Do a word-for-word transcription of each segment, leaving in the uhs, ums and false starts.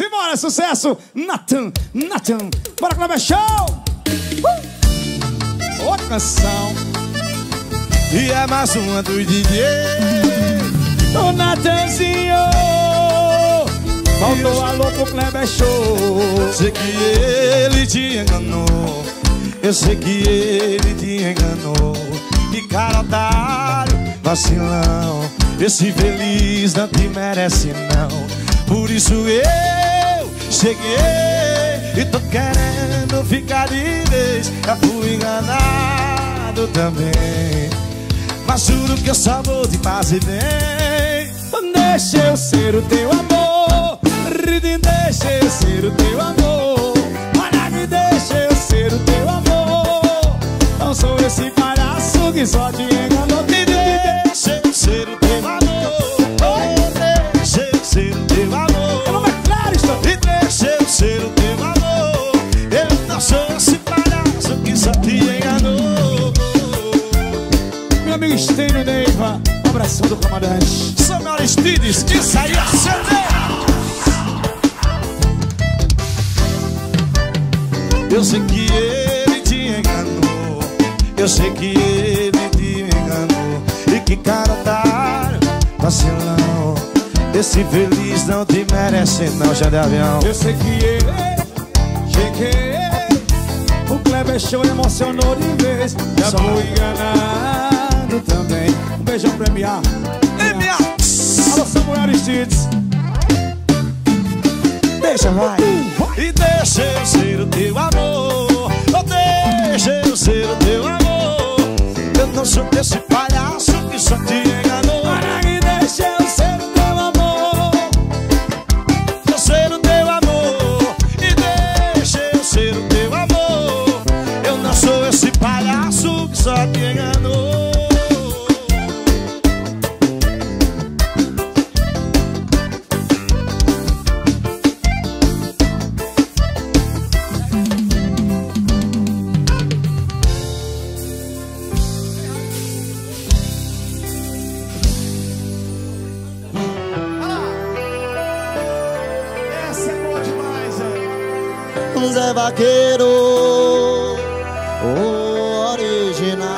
Simbora, sucesso! Nattan, Nattan, bora, Kleber Show! Uh! Outra canção. E é mais uma do D J, o Nattanzinho. Faltou alô pro Kleber Show. Sei que ele te enganou, eu sei que ele te enganou. Que cara otário, vacilão, esse feliz não te merece não. Por isso eu cheguei e tô querendo ficar de vez. Já fui enganado também, mas juro que eu só vou te fazer bem. Deixa eu ser o teu amor, deixa eu ser o teu amor. Olha, me deixa eu ser o teu amor. Não sou esse palhaço que só te enganou. Me deixa eu ser o teu amor, me deixa eu ser o teu amor. Ser o teu valor, eu não sou esse palhaço que só te enganou. Meu amigo Estevão Neiva, um abração do comandante Samuel Aristides, que saiu a C dez. Eu sei que ele te enganou, eu sei que ele te enganou. E que cara otário, vacilão, esse feliz não te merece não, Xand Avião. Eu sei que eu cheguei, o Kleber Show emocionou de vez. Já só fui enganado também. Um beijão pra M A M A Alô, Samuel Aristides. Deixa, vai. E deixa eu ser o teu amor, oh, deixa eu ser o teu amor. Eu não sou desse palhaço que só te enganou. E deixa eu ser o teu amor, ser o teu amor, e deixa eu ser o teu amor. Eu não sou esse palhaço que só te enganou. Zé Vaqueiro, o original.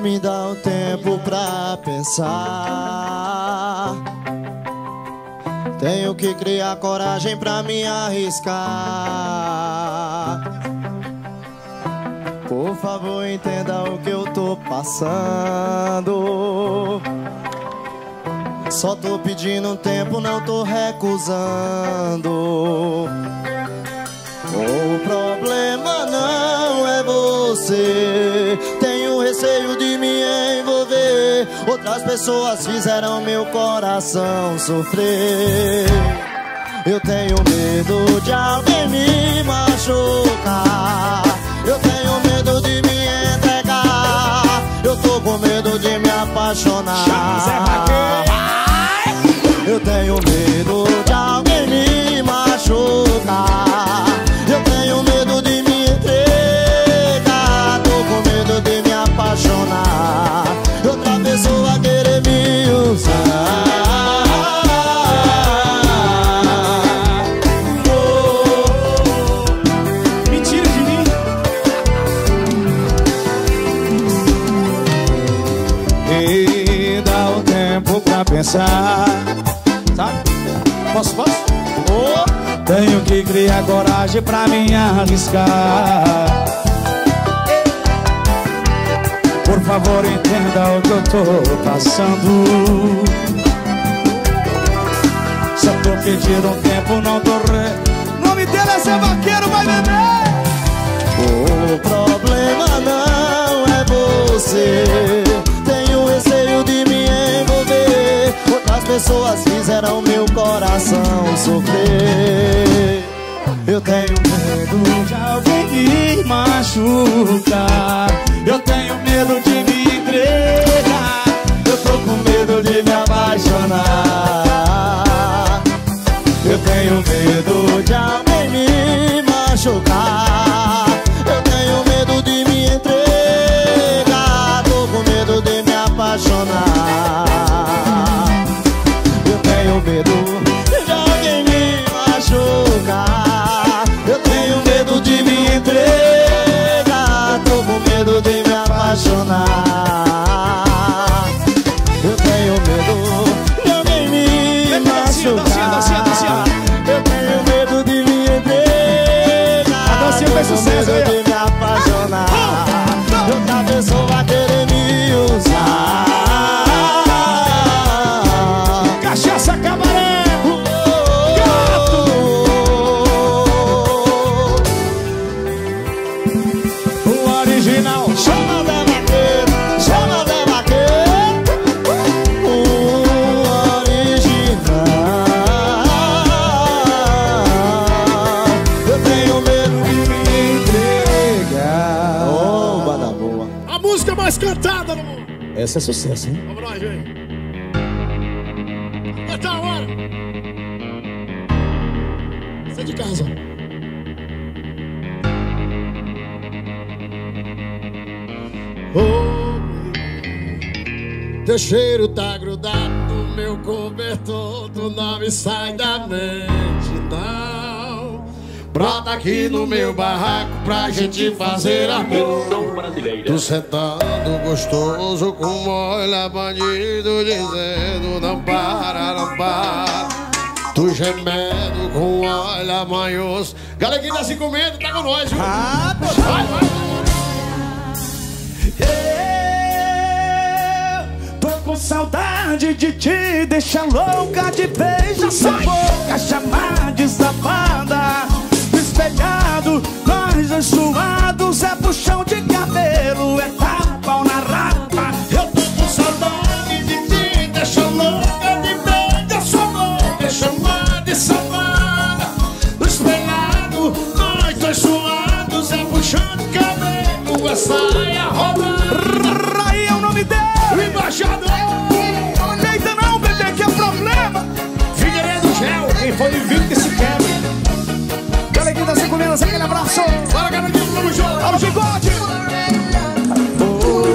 Me dá um tempo pra pensar. Tenho que criar coragem pra me arriscar. Por favor, entenda o que eu tô passando. Só tô pedindo um tempo, não tô recusando. O problema não é você. Tenho receio de me envolver. Outras pessoas fizeram meu coração sofrer. Eu tenho medo de alguém me machucar. Eu tenho medo de me entregar. Eu tô com medo de me apaixonar. Eu tenho medo de alguém me machucar. Eu tenho medo de me entregar. Tô com medo de me apaixonar. Outra pessoa querer me usar. Oh, oh. Mentira de mim. E dá o tempo pra pensar. Posso, posso? Oh. Tenho que criar coragem pra me arriscar. Por favor, entenda o que eu tô passando. Só tô pedindo um tempo, não tô re... O nome dele é Zé Vaqueiro, vai beber. O problema não é você. Tenho receio de me envolver. Outras pessoas fizeram meu coração sofrer. Eu tenho medo de alguém me machucar. Eu tenho medo de me entregar. Eu tô com medo de me apaixonar. Eu tenho medo de alguém me machucar. Eu tenho medo de me entregar. Tô com medo de me apaixonar. Essa é sucesso, hein? Vamos nós, gente. Tá a hora. Sai de casa. Oh, teu cheiro tá grudado no meu cobertor, tu não me sai da mente, não. Brota aqui no meu barraco pra gente fazer amor. Tu sentado gostoso com olha bandido dizendo não para, não para. Tu gemendo com olha manhoso. Galera que tá se comendo, tá com nós, viu? Ah, pô, vai, vai. Eu tô com saudade de te deixar louca de beijo essa boca, chamar de safada. Despejado, nós dois suados, é puxão de cabelo, é tapa na rapa. Eu tô com saudade de ti, deixa louca de bem da sua boca, chamada de safada. Despejado, nós dois suados, é puxão de cabelo, é saia roubada. Aí é o nome dele, embaixador. Deita não, bebê, que é problema. Figueiredo Gel, quem foi vivo que se quebra. Tá se comendo, aquele abraço. Bora, garantido, vamos junto. Olha o chicote. Oh,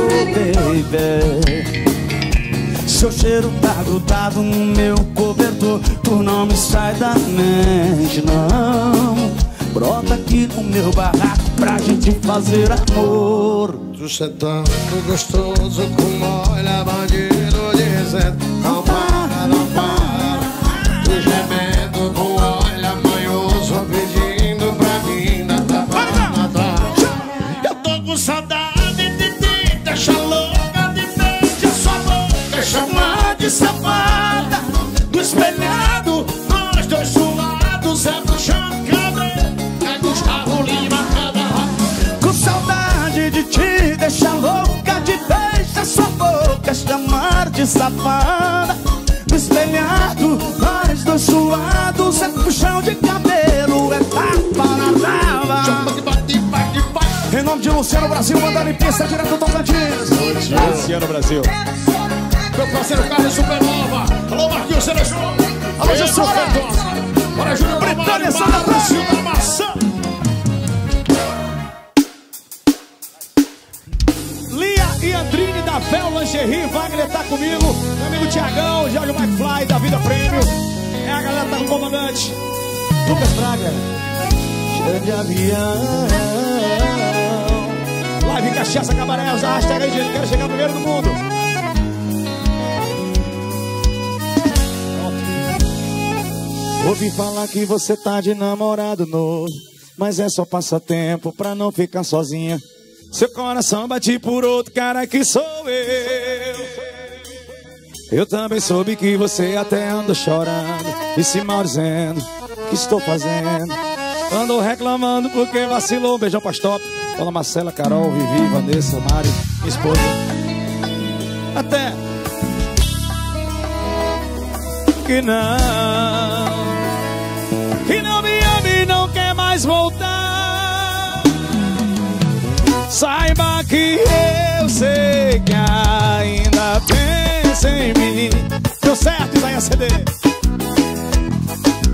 baby, seu cheiro tá grudado no meu cobertor, tu não me sai da mente, não. Brota aqui no meu barraco pra gente fazer amor. Tu sentando gostoso com olha bandido dizendo não para, não para. Tu gemendo com olha manhoso pedindo. Saudade de ti, deixa louca de mente a sua boca, chamar de safada. Do espelhado, nós dois suados, é puxando cabelo, é Gustavo Lima, cada roda. Com saudade de ti, deixa louca de beijo a sua boca, chamar de safada. Do espelhado, nós dois suados, é puxão de cabelo, é tapa na lava. Chama de bate, bate, bate. Em nome de Luciano Brasil, mandando em pista direto do Tocantins. Luciano Brasil. Meu parceiro Carlos Supernova. Alô, Marquinhos Seleção. Alô, Júlio Palmares. Bora, Júlio Palmares. Britânia, Priscila, maçã. Lia e Andrine da Féu, Lange Rio. Wagner tá comigo. Meu amigo Tiagão, Jorge McFly da Vida Prêmio. É a galera tá com o comandante Lucas Braga. Xand Avião. Live Cachaça Cabaré, usa a hashtag aí, gente. Quero chegar primeiro do mundo. Ouvi falar que você tá de namorado novo, mas é só passatempo pra não ficar sozinha. Seu coração bate por outro cara que sou eu. Eu também soube que você até anda chorando e se maldizendo. O que estou fazendo? Ando reclamando porque vacilou. Beijão pra stop. Olá, Marcela, Carol, Vivi, Vanessa, Mari, minha esposa. Até que não, que não me ama e não quer mais voltar. Saiba que eu sei que ainda pensa em mim. Deu certo, Isaia C D.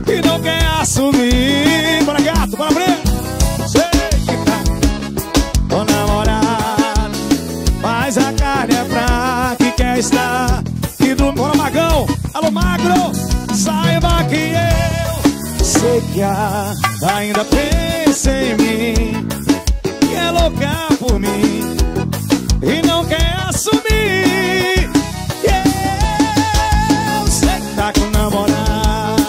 Que não quer assumir. Bora, gato, bora, Breno. Tô namorado, mas a carne é pra que quer estar. E do Bora Magão, alô Magro, saiba que eu sei que ainda pensa em mim, que é louca por mim e não quer assumir. Eu sei que tá com namorado,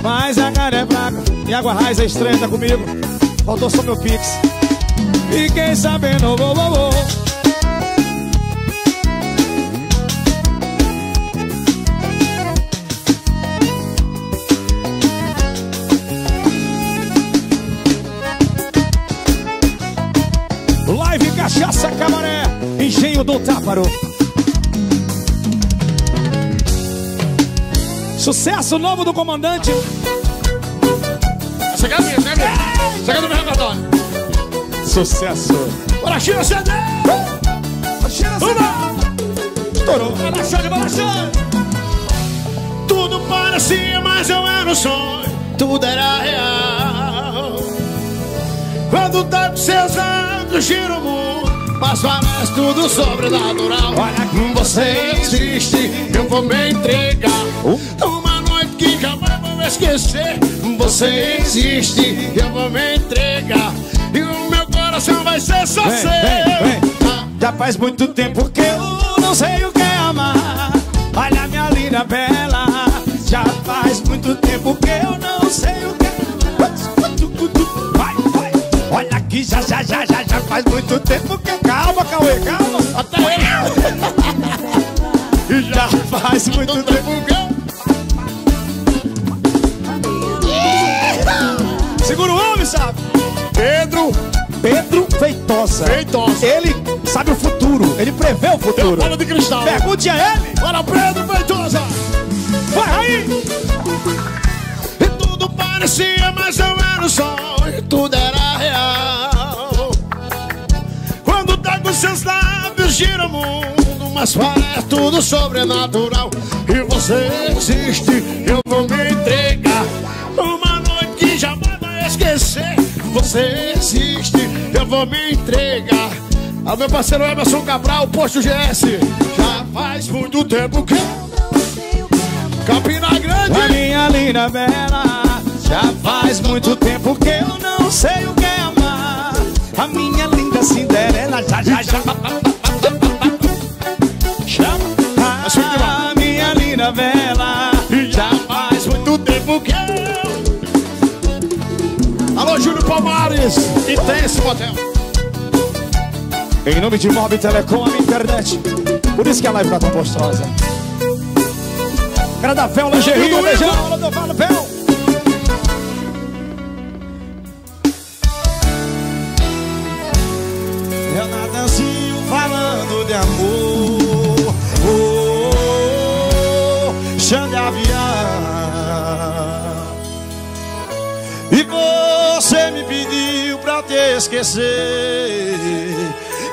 mas a carne é fraca. E água raiz é estranha, tá comigo. Faltou só meu pix. Fiquei sabendo, vou, vou, vou. Live Cachaça Cabaré, Engenho do Táparo. Sucesso novo do comandante. Essa aqui é a minha, né, minha? Essa aqui é do meu repertório. Sucesso. Bora, China C D! Bora, China C D! estourou. Vai baixando, vai baixando. Tudo parecia, mas eu era um sonho. Tudo era real. Quando tá com seus anos, gira o mundo. Passo a mais tudo sobrenatural. Olha como você existe, eu vou me entregar. Uma noite que jamais vou me esquecer. Você existe, eu vou me entregar. E o meu coração vai ser só vem, seu. Vem, vem. Já faz muito tempo que eu não sei o que é amar. Olha minha linda bela. Já faz muito tempo que eu não sei o que é amar. Vai, vai. Olha aqui, já, já, já, já, já faz muito tempo que... Calma, Cauê, calma. Até eu. Já faz muito tempo que eu... Segura o homem, sabe? Pedro... Pedro Feitosa. Feitosa. Ele sabe o futuro, ele prevê o futuro. Bola de cristal. Pergunte a ele. Para Pedro Feitosa. Vai aí. E tudo parecia, mas eu era um sonho. Tudo era real. Quando tá com seus lábios, gira o mundo. Mas para tudo sobrenatural. E você existe, eu vou me entregar. Uma noite que jamais vai esquecer. Você existe, eu vou me entregar. Ao meu parceiro Emerson Cabral, posto G S. Já faz muito tempo que eu não sei o que é Campina Grande. A minha linda bela. Já faz muito tempo que eu não sei o que é amar. A minha linda Cinderela. Já, já, já. A minha linda bela. Já faz muito tempo que eu... Alô, Júlio Palmares, intenso hotel. Em nome de Mobi Telecom, a minha internet. Por isso que a live tá tão gostosa. Grad Féu, Lange Rio, beijão, Rodolfo, Fel. Eu Natanzinho falando de amor. Oh, oh, oh, Xand Avião. E você me pediu pra te esquecer,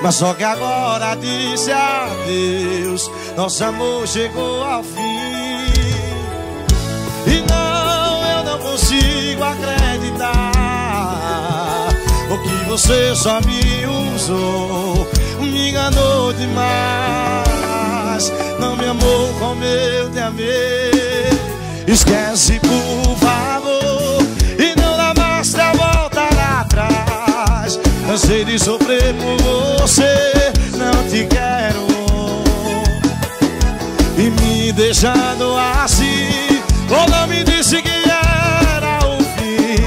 mas só que agora disse adeus. Nosso amor chegou ao fim. E não, eu não consigo acreditar o que você só me usou, me enganou demais. Não me amou como eu te amei. Esquece, por favor, e não dá mais pra voltar atrás. Cansei de sofrer por você, não te quero. E me deixando assim, ou não me disse que era o fim.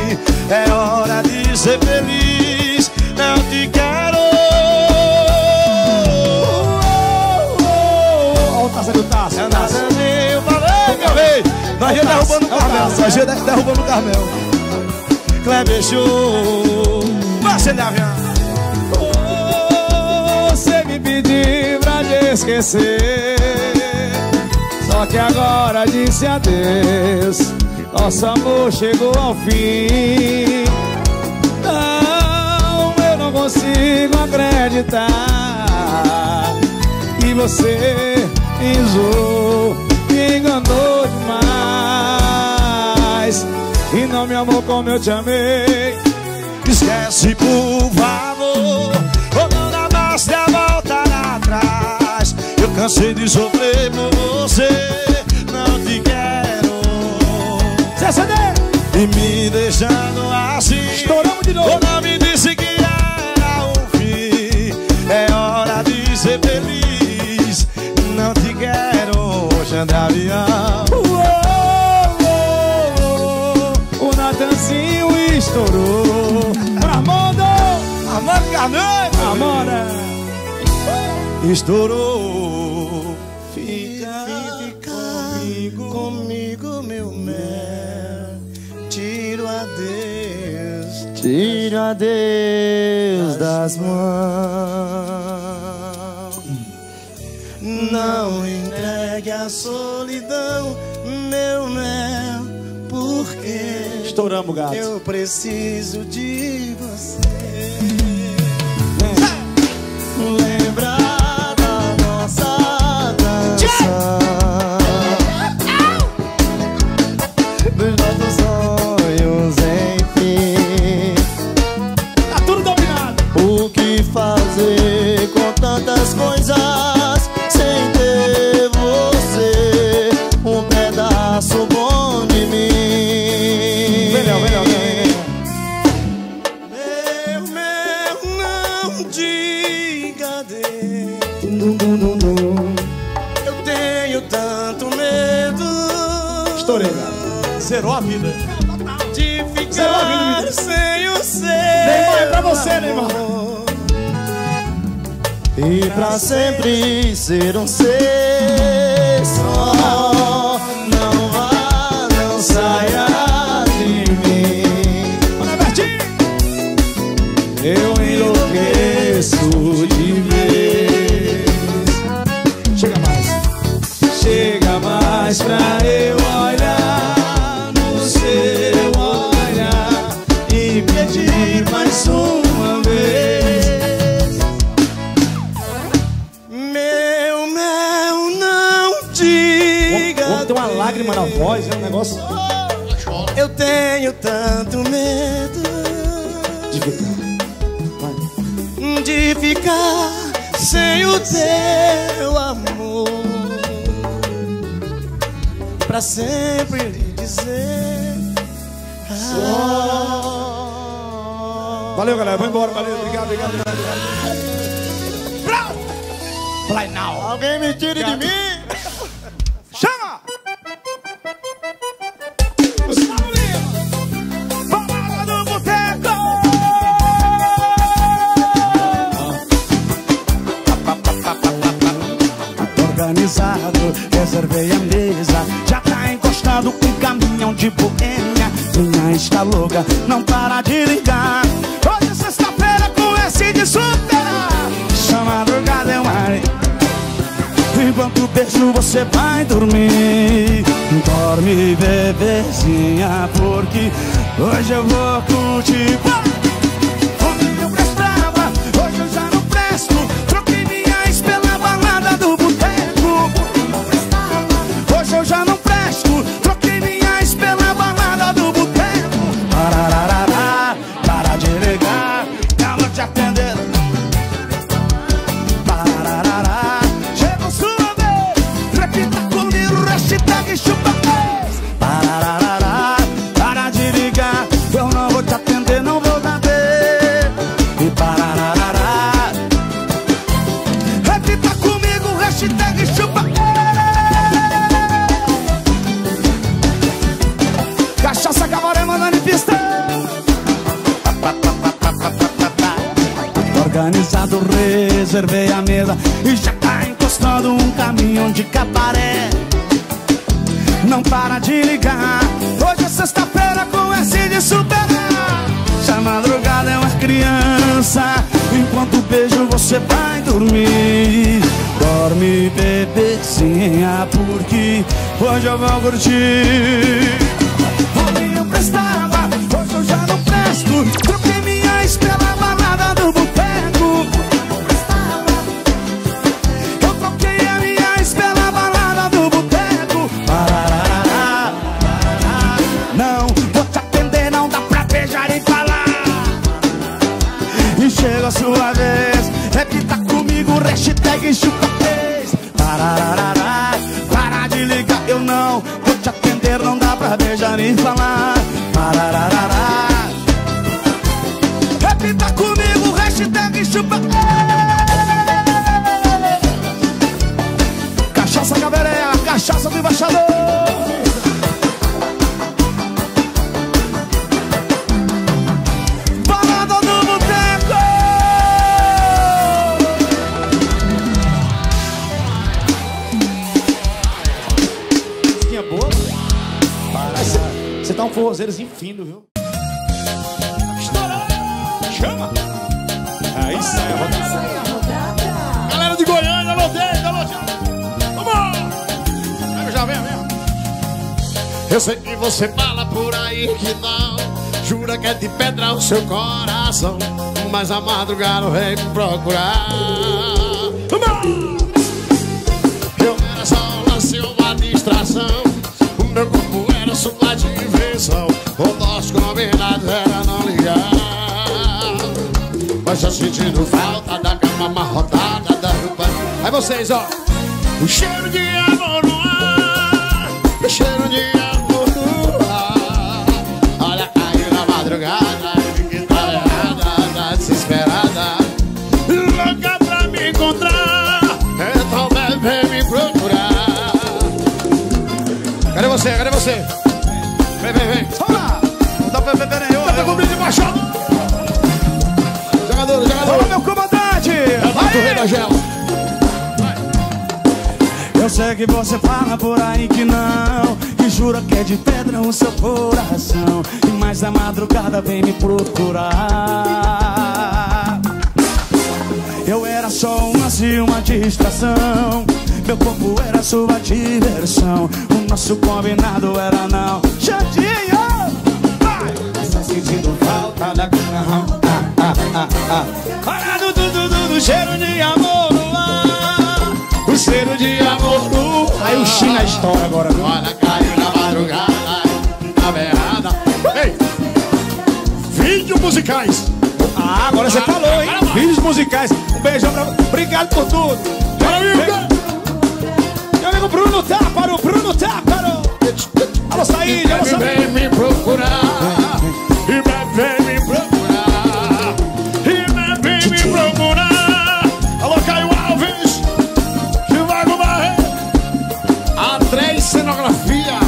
É hora de ser feliz, não te quero. Olha o taça do taça. Eu falei, meu rei. Nós ia derrubando o Carmel. Nós ia derrubando o Carmel. Kleber Show, Bastião. Você me pediu pra te esquecer, só que agora disse adeus. Nosso amor chegou ao fim. Não, eu não consigo acreditar que você enjoou, me enganou demais. E não me amou como eu te amei. Esquece, por favor, ou não dá mais pra voltar atrás. Eu cansei de sofrer por você, não te quero. C D. E me deixando assim. Estouramos de novo. Ou não me disse que era o fim. É hora de ser feliz. Não te quero, Xand Avião. Nattanzinho estourou. Amanda, Amanda Carneiro, Amanda estourou. Fica, fica comigo, comigo, meu mel. Tiro a Deus, tiro a Deus das mãos. Não entregue a solidão, meu mel. Porque estouramos, gato. Eu preciso de você. Lembrar da nossa Seu coração, mas a madrugada vem procurar. Eu era distração. O meu corpo era sua diversão. O nosso combinado era não ligar. Mas já sentindo falta da cama amarrotada, da roupa. Aí vocês, ó. O cheiro de amor no ar, o cheiro de amor no ar. Olha, caiu na madrugada, que tá desesperada, louca pra me encontrar, então bebe me procurar. Cadê você? Cadê você? Vem, vem, vem. Vamos lá. Não dá pra beber nenhum. Dá pra cumprir de baixado. Jogador, jogador. Olha, meu comandante. Vai, rei da gela. Eu sei que você fala por aí que não, que jura que é de pedra o seu coração, e mais na madrugada vem me procurar. Eu era só um lance e uma distração, meu corpo era sua diversão, o nosso combinado era não. Xandinho! Vai! Tá sentindo falta da cama, ah, ah, ah, ah. Olha do, do, do, do cheiro de amor no ar. O cheiro de amor no ar. Aí o China estoura agora, viu? Olha, caiu na madrugada, na beirada. Ei! Vídeos musicais. Ah, agora você falou, hein? Vídeos musicais. Um beijão pra... Obrigado por tudo. Meu amigo! Meu amigo Bruno Táparo, Bruno Táparo. Alô, Saíde, alô, Saíde. E vem me procurar. E vem me procurar. E vem me procurar. Alô, Caio Alves. Cenografia.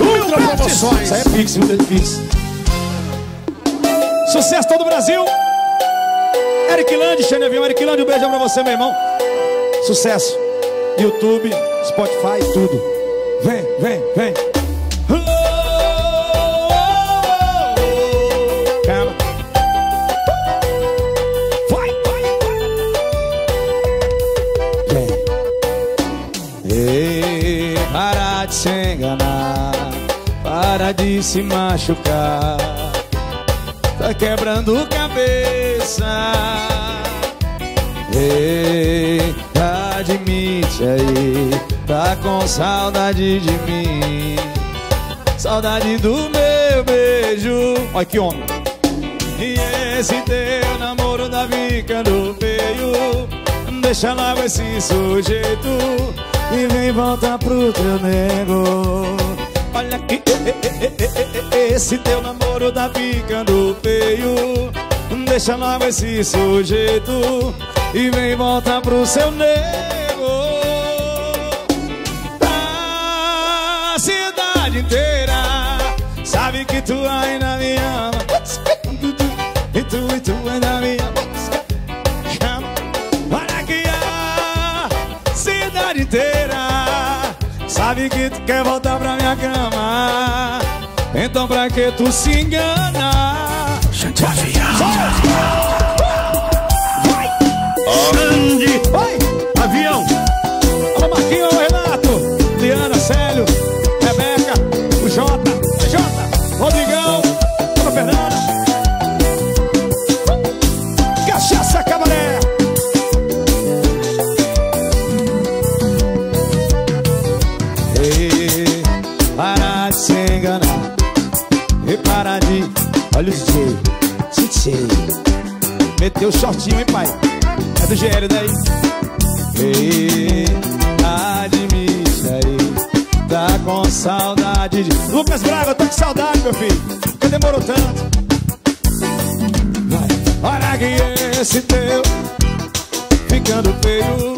Ultra promoções. Isso aí é Pix, muito é Pix. Sucesso todo o Brasil. Eric Land, Xanevin, Eric Land, um beijão pra você, meu irmão. Sucesso. YouTube, Spotify, tudo. Vem, vem, vem. Calma. Vai, vai, vai. Vem. Ei, para de se enganar, para de se machucar. Tá quebrando cabeça. Ei, admite aí, tá com saudade de mim, saudade do meu beijo. Olha que homem. E esse teu namoro tá ficando feio. Deixa lá com esse sujeito e vem volta pro teu nego. Olha que esse teu namoro tá ficando feio. Deixa logo esse sujeito e vem volta pro seu nego. A cidade inteira sabe que tu ainda me ama. E tu, e tu ainda me ama. Inteira, sabe que tu quer voltar pra minha cama, então pra que tu se engana? Xand Avião. Vai, Xand, vai, Avião. Alô, Marquinhos, alô, Renato, Liana, Célio, Rebeca, o Jota, o Jota, Rodrigão, alô, Fernanda, Cachaça Cabaré. Se enganar e para de... Olha o G, G, G. Meteu o shortinho, hein, pai? É do G L daí. Ei, admite aí, tá com saudade de... Lucas Braga, eu tô com saudade, meu filho. Porque demorou tanto. Vai. Olha que esse teu ficando feio.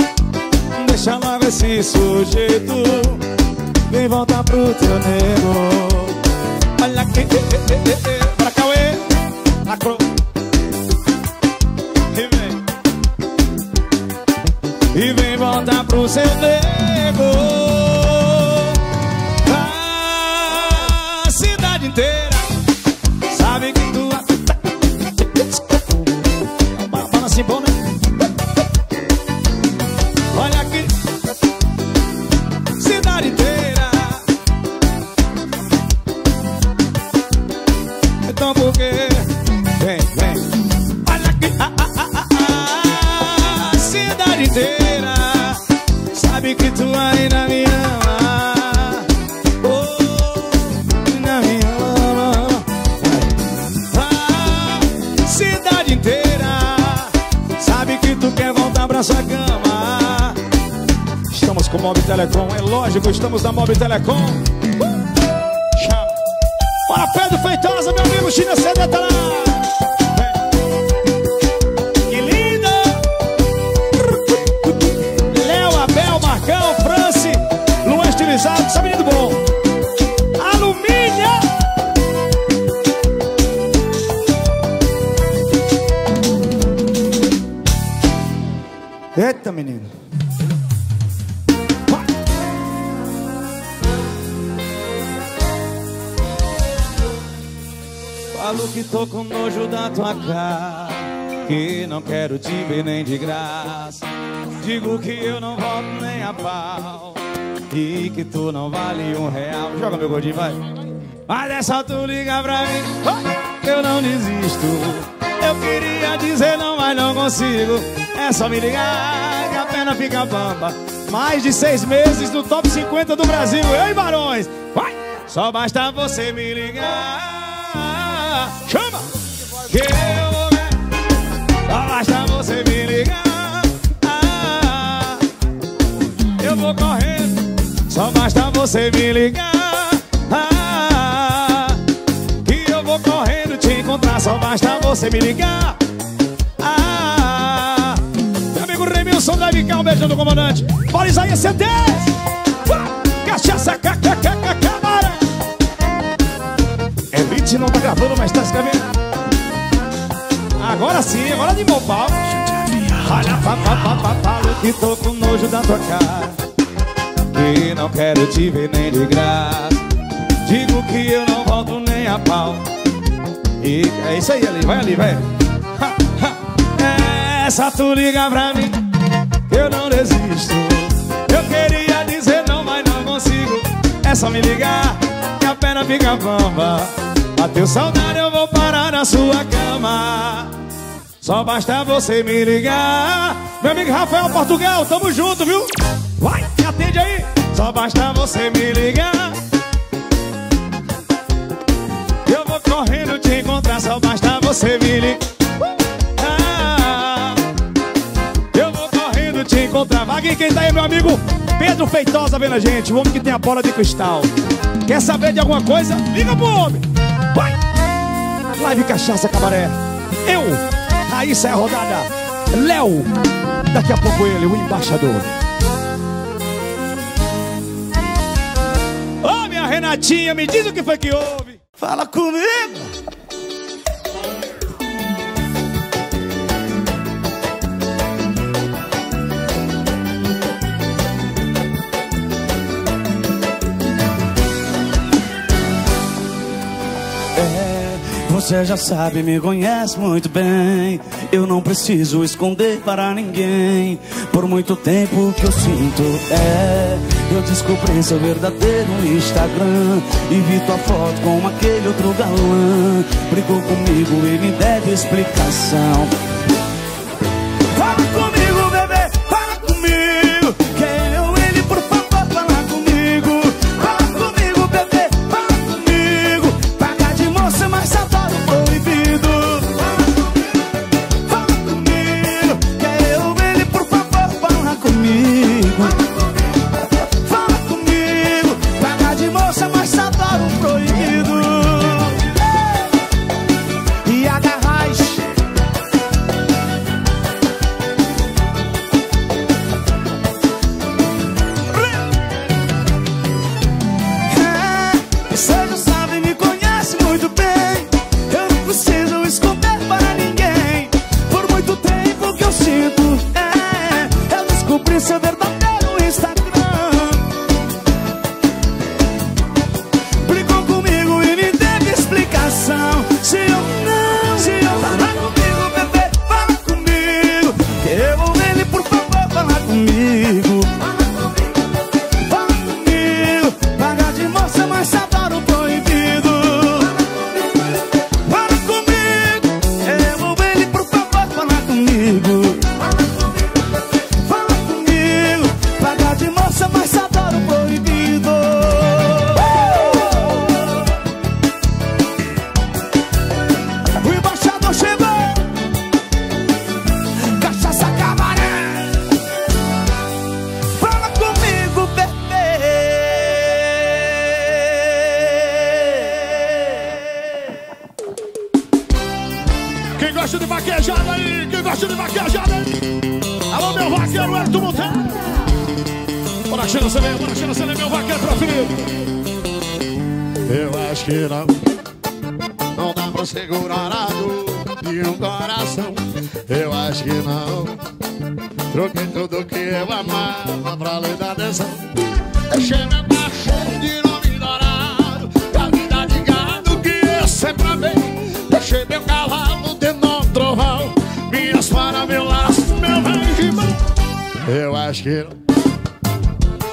Deixa logo esse sujeito. Vem voltar pro teu nego. Olha que... Pra Cauê, a cro... E vem. E vem voltar pro seu nego. A cidade inteira sabe que tu... Balança em bom, né? Olha que... Cidade inteira. Então por quê? Vem, vem. Olha que a, a, a, a, a cidade inteira sabe que tu ainda me Mobi Telecom, é lógico, estamos na Mobi Telecom. Uh! Chama. Bora, Pedro Feitosa, meu amigo, China C D tá lá. Essa menina do bom alumínio. Eita, menino. Vai. Falo que tô com nojo da tua cara, que não quero te ver nem de graça. Digo que eu não volto nem a pau e que tu não vale um real. Joga, meu gordinho, vai. Mas é só tu liga pra mim, eu não desisto. Eu queria dizer não, mas não consigo. É só me ligar que a perna fica bamba. Mais de seis meses no top cinquenta do Brasil, eu e Barões. Vai! Só basta você me ligar. Chama! Que eu vou ver. Só basta você me ligar. Eu vou correndo. Só basta você me ligar, ah, que eu vou correndo te encontrar. Só basta você me ligar, ah, meu amigo Remilson, deve cá, um beijão do comandante. Bora, Isaia, C dez, uh, cachaça, cabaré. É beat, não tá gravando, mas tá escrevendo. Agora sim, agora de bom pau. Olha, falo que tô com nojo da tua cara, que não quero te ver nem de graça. Digo que eu não volto nem a pau. E é isso aí, ali, vai ali, vai. Ha, ha. É só tu liga pra mim, eu não desisto. Eu queria dizer não, mas não consigo. É só me ligar que a perna fica bamba. Bateu saudade, eu vou parar na sua cama. Só basta você me ligar. Meu amigo Rafael Portugal, tamo junto, viu? Vai, me atende aí. Só basta você me ligar, eu vou correndo te encontrar. Só basta você me ligar, ah, eu vou correndo te encontrar. Vaguinho, quem tá aí, meu amigo? Pedro Feitosa vendo a gente, o homem que tem a bola de cristal. Quer saber de alguma coisa? Liga pro homem. Vai. Live Cachaça Cabaré. Eu, Raíssa é a rodada. Léo, daqui a pouco ele, o embaixador. Renatinha, me diz o que foi que houve. Fala comigo. É, você já sabe, me conhece muito bem. Eu não preciso esconder para ninguém. Por muito tempo que eu sinto, é... eu descobri seu verdadeiro Instagram e vi tua foto com aquele outro galã. Brigou comigo e me deve explicação. Fala comigo, bebê, fala comigo. Quero ele, por favor, fala comigo. Fala comigo, bebê, fala comigo. Paga de moça, mas adoro proibido. Fala comigo, fala comigo. Quero ele, por favor, fala comigo. vaquejada aí, quem gosta de vaquejada aí? Alô, meu vaqueiro, é tu montar? Bora, Xand, você vem, bora, Xand, você vem, meu vaqueiro preferido. Eu acho que não, não dá pra segurar a dor de um coração. Eu acho que não, troquei tudo que eu amava pra lei da atenção. Deixei minha paixão de nome dourado, da vida de gado que eu sempre amei. Deixei meu cavalo de nome trovão, minhas para meu laço, meu regimão. Eu acho que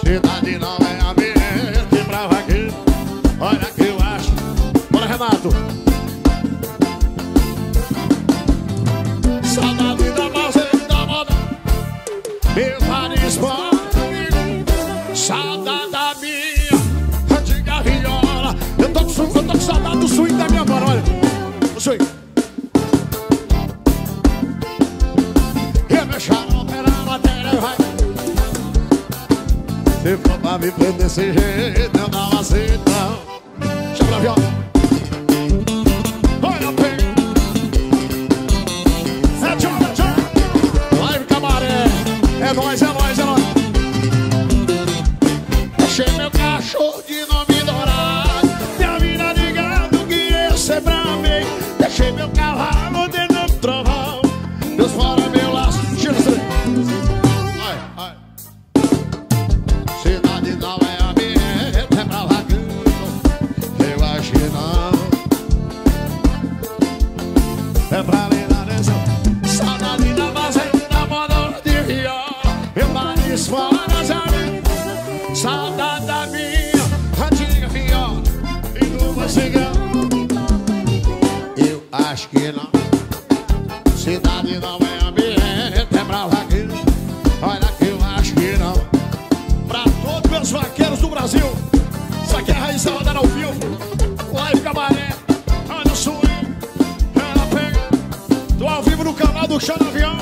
cidade não é ambiente pra vaqueiro. Olha que eu acho. Bora, Renato. Saudade da base da moda, meu nariz pode. Saudade da minha antiga viola. Eu tô com saudade do swing da minha mano, olha. O swing. Eu me xarope na matéria, vai. Se for pra me prender desse jeito, eu não aceito, não. Chama a viola. É nóis, é nóis, é nóis. Achei meu cachorro de nome dourado, minha vida de gado que eu sempre amei. Deixei meu cavalo de nome trovão, Deus fora meu laço. Tira isso aí. Cidade não é a minha, é pra vaqueiro. Eu acho que não, é pra lei da atenção. Saudade da fazenda, da moda de Rio. Meu nariz fora já vem, saudade da minha antiga viola e do vacilão. Eu acho que não, cidade não é ambiente, é pra vaqueiro. Olha que eu acho que não. Pra todos meus vaqueiros do Brasil, isso aqui é a raiz da rodada ao vivo. Live Cabaré, olha o swing, ela pega. Tô ao vivo no canal do Xand Avião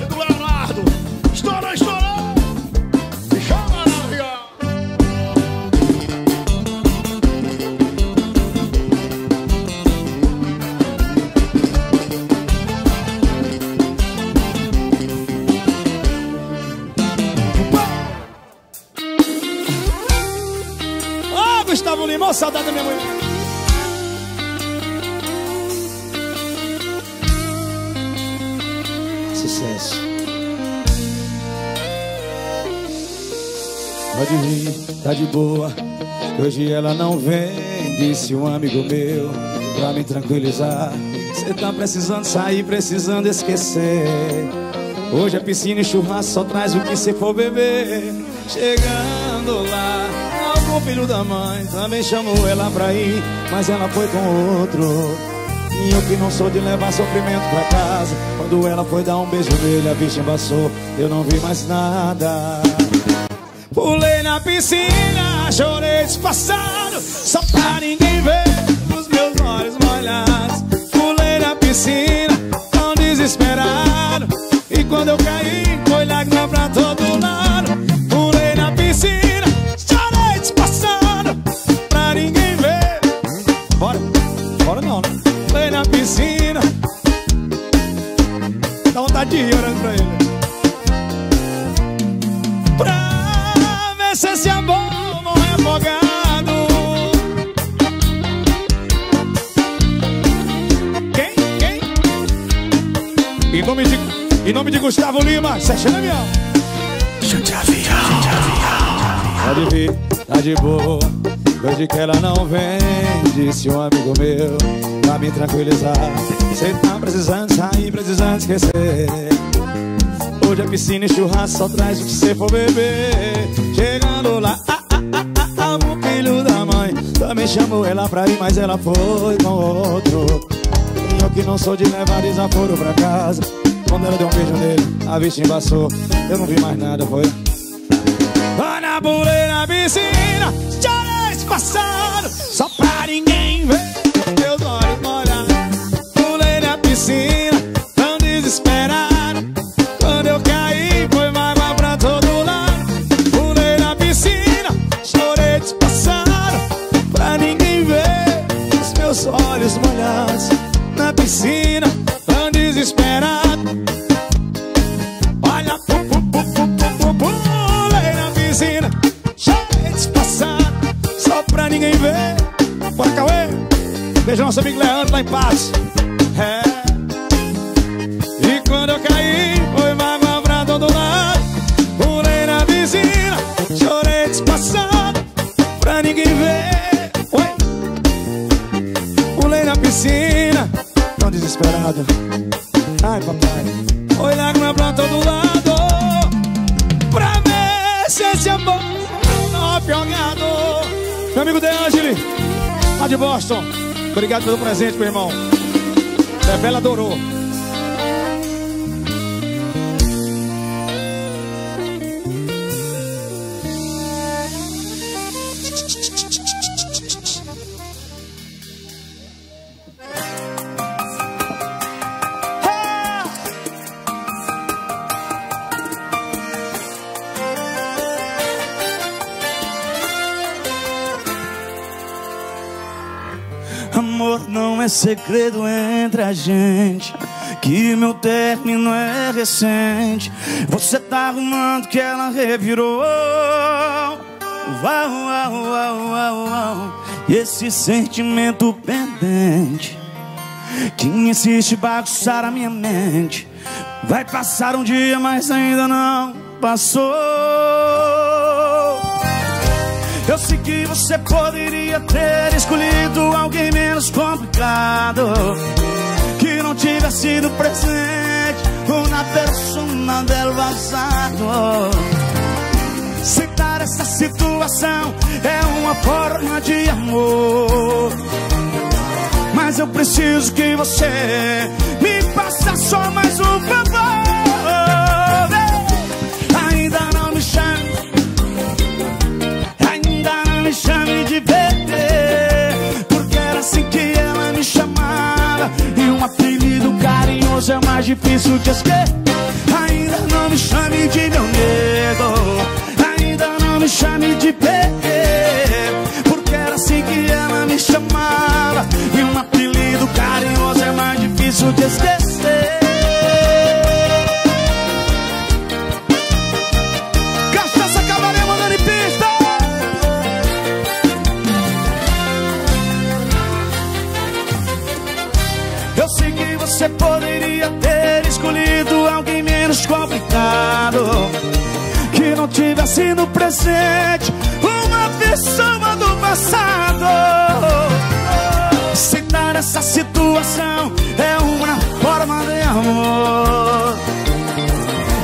e do Leonardo. Estoura, estoura! Chama na viola! Ó, oh, Gustavo Limão, saudade da minha mulher! Sucesso! Pode vir, tá de boa, hoje ela não vem, disse um amigo meu, pra me tranquilizar. Cê tá precisando sair, precisando esquecer. Hoje a piscina e churrasco só traz o que cê for beber. Chegando lá, algum filho da mãe também chamou ela pra ir, mas ela foi com outro. E eu que não sou de levar sofrimento pra casa, quando ela foi dar um beijo nele, a bicha embaçou, eu não vi mais nada. Pulei na piscina, chorei disfarçado, só pra ninguém ver os meus olhos molhados. Pulei na piscina, tão desesperado, e quando eu caí, foi lágrima pra todo lado. Pulei na piscina, chorei disfarçado, pra ninguém ver. Bora, bora não, né? Pulei na piscina, dá vontade de ir olhando pra ele. Se esse amor não é afogado. Quem? Quem? Em nome de, em nome de Gustavo Lima, cê é Xand Avião. Xand Avião. Pode vir, tá de boa, hoje que ela não vem, disse um amigo meu, pra me tranquilizar. Cê tá precisando sair, precisando esquecer. Hoje a piscina e churrasco só traz o que cê for beber. Chegando lá, ah, ah, ah, ah, o filho da mãe também chamou ela pra ir, mas ela foi com outro. E eu que não sou de levar desaforo pra casa, quando ela deu um beijo nele, a bicha embaçou, eu não vi mais nada, foi. Ana pulei na piscina, chorei disfarçado, só pra ninguém ver meus olhos molhados. Pulei na piscina, tão desesperado, quando eu caí, foi mágoa pra todo lado. Pulei na piscina, chorei disfarçado, pra ninguém ver os meus olhos molhados. Na piscina, onde desespera. Olha, pum, pum, pum, pum, pum, pum, pum, lei na vizinha. Cheio de passar, só pra ninguém ver. Bora, Cauê. Beijo nosso amigo Leandro lá em paz. É. E quando eu caí, foi mágoa pra todo lado. Pulei na vizinha, chorei despassado, pra ninguém ver. Oi. Pulei na piscina, tão desesperado. Ai, papai. Foi lágrima pra todo lado, pra ver se esse amor não apiogado. Meu amigo De Angeli, lá de Boston. Obrigado pelo presente, meu irmão. Bebela adorou. Segredo entre a gente, que meu término é recente. Você tá arrumando que ela revirou. Uau, uau, uau, uau, uau. E esse sentimento pendente que insiste bagunçar a minha mente. Vai passar um dia, mas ainda não passou. Eu sei que você poderia ter escolhido alguém menos complicado, que não tivesse sido presente uma persona del passado. Citar essa situação é uma forma de amor, mas eu preciso que você me faça só mais um favor. Ainda não me chame, me chame de bebê, porque era assim que ela me chamava, e um apelido carinhoso é mais difícil de esquecer. Ainda não me chame de meu nego, ainda não me chame de bebê, porque era assim que ela me chamava, e um apelido carinhoso é mais difícil de esquecer. Cachaça Cabaré mandando em pista. Eu sei que você poderia ter escolhido alguém menos complicado, que não tivesse no presente uma pessoa do passado. Citar essa situação é uma forma de amor,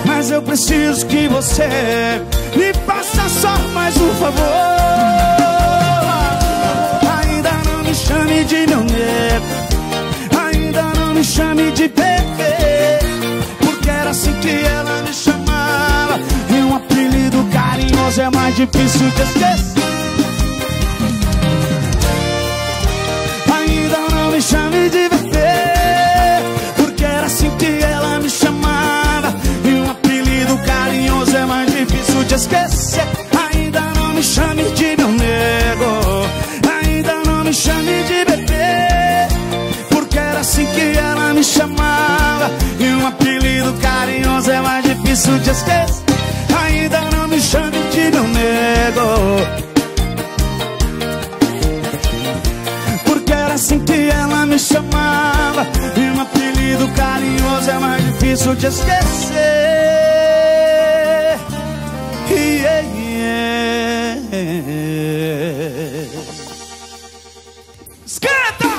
mas eu preciso que você me faça só mais um favor. Ainda não me chame de meu nego, me chame de bebê, porque era assim que ela me chamava, e um apelido carinhoso é mais difícil de esquecer. Ainda não me chame de bebê, porque era assim que ela me chamava, e um apelido carinhoso é mais difícil de esquecer. Ainda não me chame de meu nego, ainda não me chame de bebê, assim que ela me chamava, e um apelido carinhoso é mais difícil de esquecer. Ainda não me chame de meu nego, porque era assim que ela me chamava, e um apelido carinhoso é mais difícil de esquecer. Yeah, yeah. Esquenta!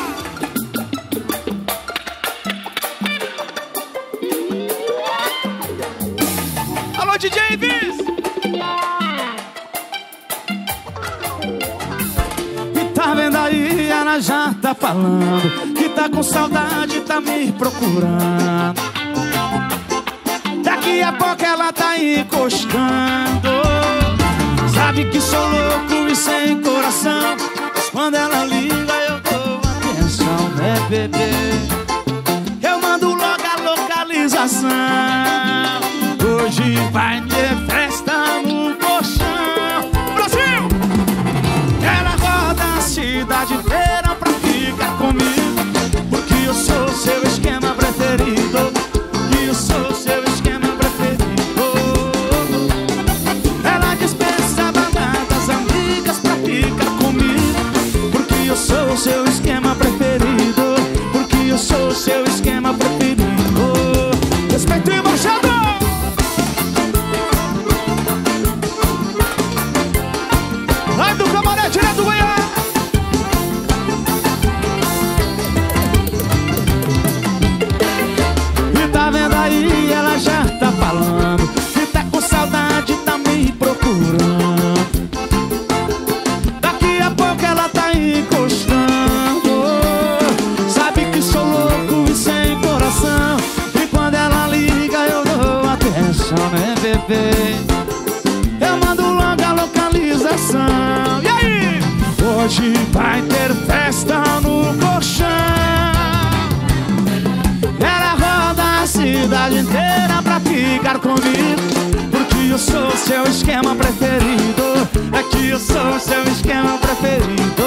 D J Biz! E tá vendo aí, ela já tá falando que tá com saudade, tá me procurando. Daqui a pouco ela tá encostando. Sabe que sou louco e sem coração, mas quando ela liga eu dou atenção, né, bebê? Eu mando logo a localização. Hoje vai ter festa no colchão, Brasil! Ela roda a cidade inteira pra ficar comigo, porque eu sou seu esquema preferido. o seu esquema preferido, porque eu sou o seu esquema preferido. Respeito e embaixador. Ai do camaré, direto do Goiás. E tá vendo aí, ela já tá falando, e tá com saudade, tá me procurando. Daqui a pouco ela tá encostando. Sabe que sou louco e sem coração, e quando ela liga eu dou atenção, né bebê? E aí? Hoje vai ter festa no colchão. Ela roda a cidade inteira pra ficar comigo, porque eu sou seu esquema preferido. É que eu sou seu esquema preferido.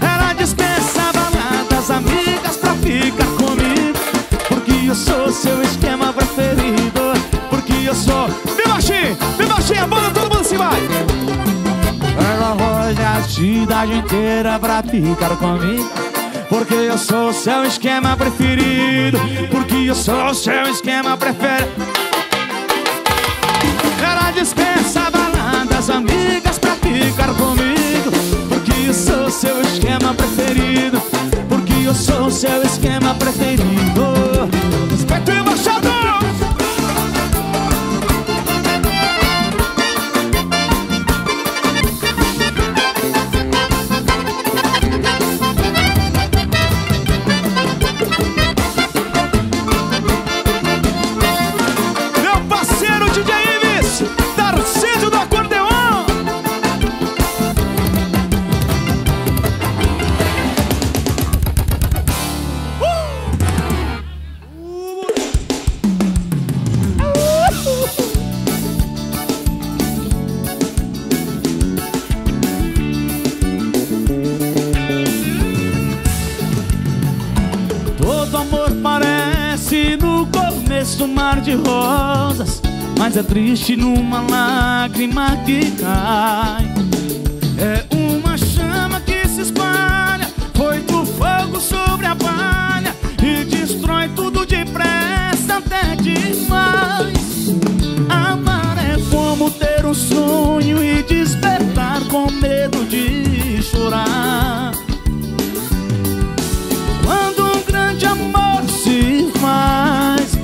Ela dispensa baladas, amigas pra ficar comigo, porque eu sou seu esquema preferido. Porque eu sou... Vem baixinho, vem baixinho, a banda todo mundo se vai. Ela roda a cidade inteira pra ficar comigo, porque eu sou seu esquema preferido. Porque eu sou seu esquema preferido. Ela dispensa baladas, amigas pra ficar comigo, porque eu sou seu esquema preferido. Porque eu sou seu esquema preferido. Respeito e embaixador. De rosas, mas é triste numa lágrima que cai. É uma chama que se espalha, foi do fogo sobre a palha e destrói tudo depressa até demais. Amar é como ter um sonho e despertar com medo de chorar. Quando um grande amor se faz,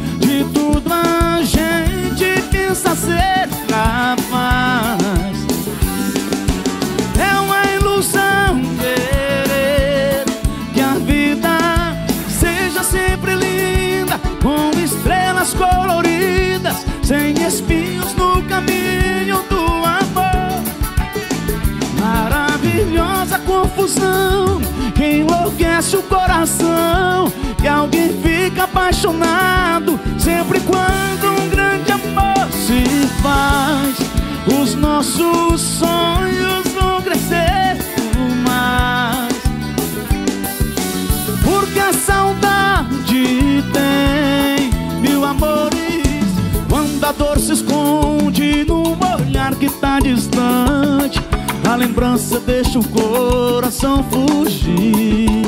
tudo a gente pensa ser capaz. É uma ilusão querer que a vida seja sempre linda, com estrelas coloridas, sem espinhos no caminho do amor. Maravilhosa confusão que enlouquece o coração, que alguém fica apaixonado sempre quando um grande amor se faz. Os nossos sonhos vão crescer mais, porque a saudade tem mil amores. Quando a dor se esconde num olhar que tá distante, a lembrança deixa o coração fugir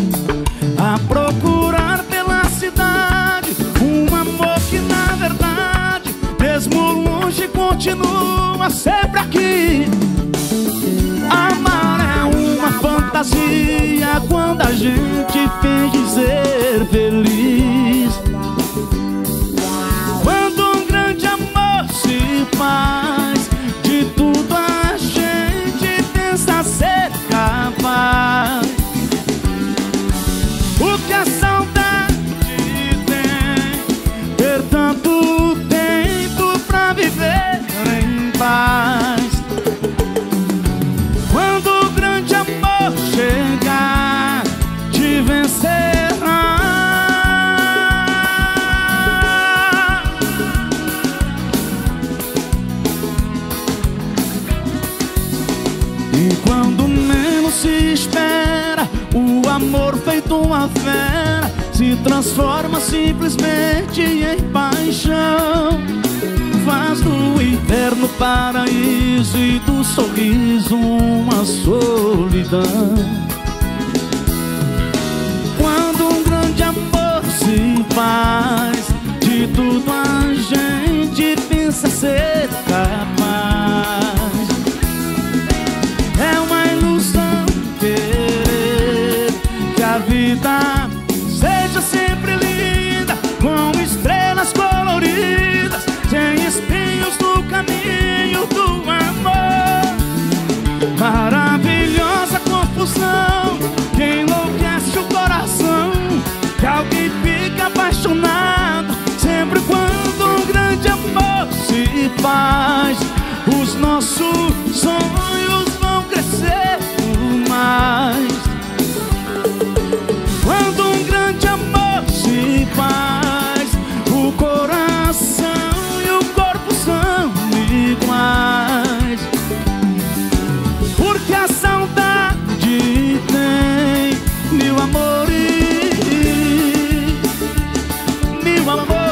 a procurar pela cidade um amor que na verdade, mesmo longe, continua sempre aqui. Amar é uma fantasia quando a gente finge ser feliz. Quando um grande amor se faz, de tudo a gente pensa ser capaz. Que a saudade tem, ter tanto tempo pra viver em paz. Quando o grande amor chegar, te vencerá. E quando menos se espera, o amor feito uma fera se transforma simplesmente em paixão. Faz do inferno paraíso e do sorriso uma solidão. mais. Os nossos sonhos vão crescer mais quando um grande amor se faz. O coração e o corpo são iguais, porque a saudade tem mil amores, mil amores.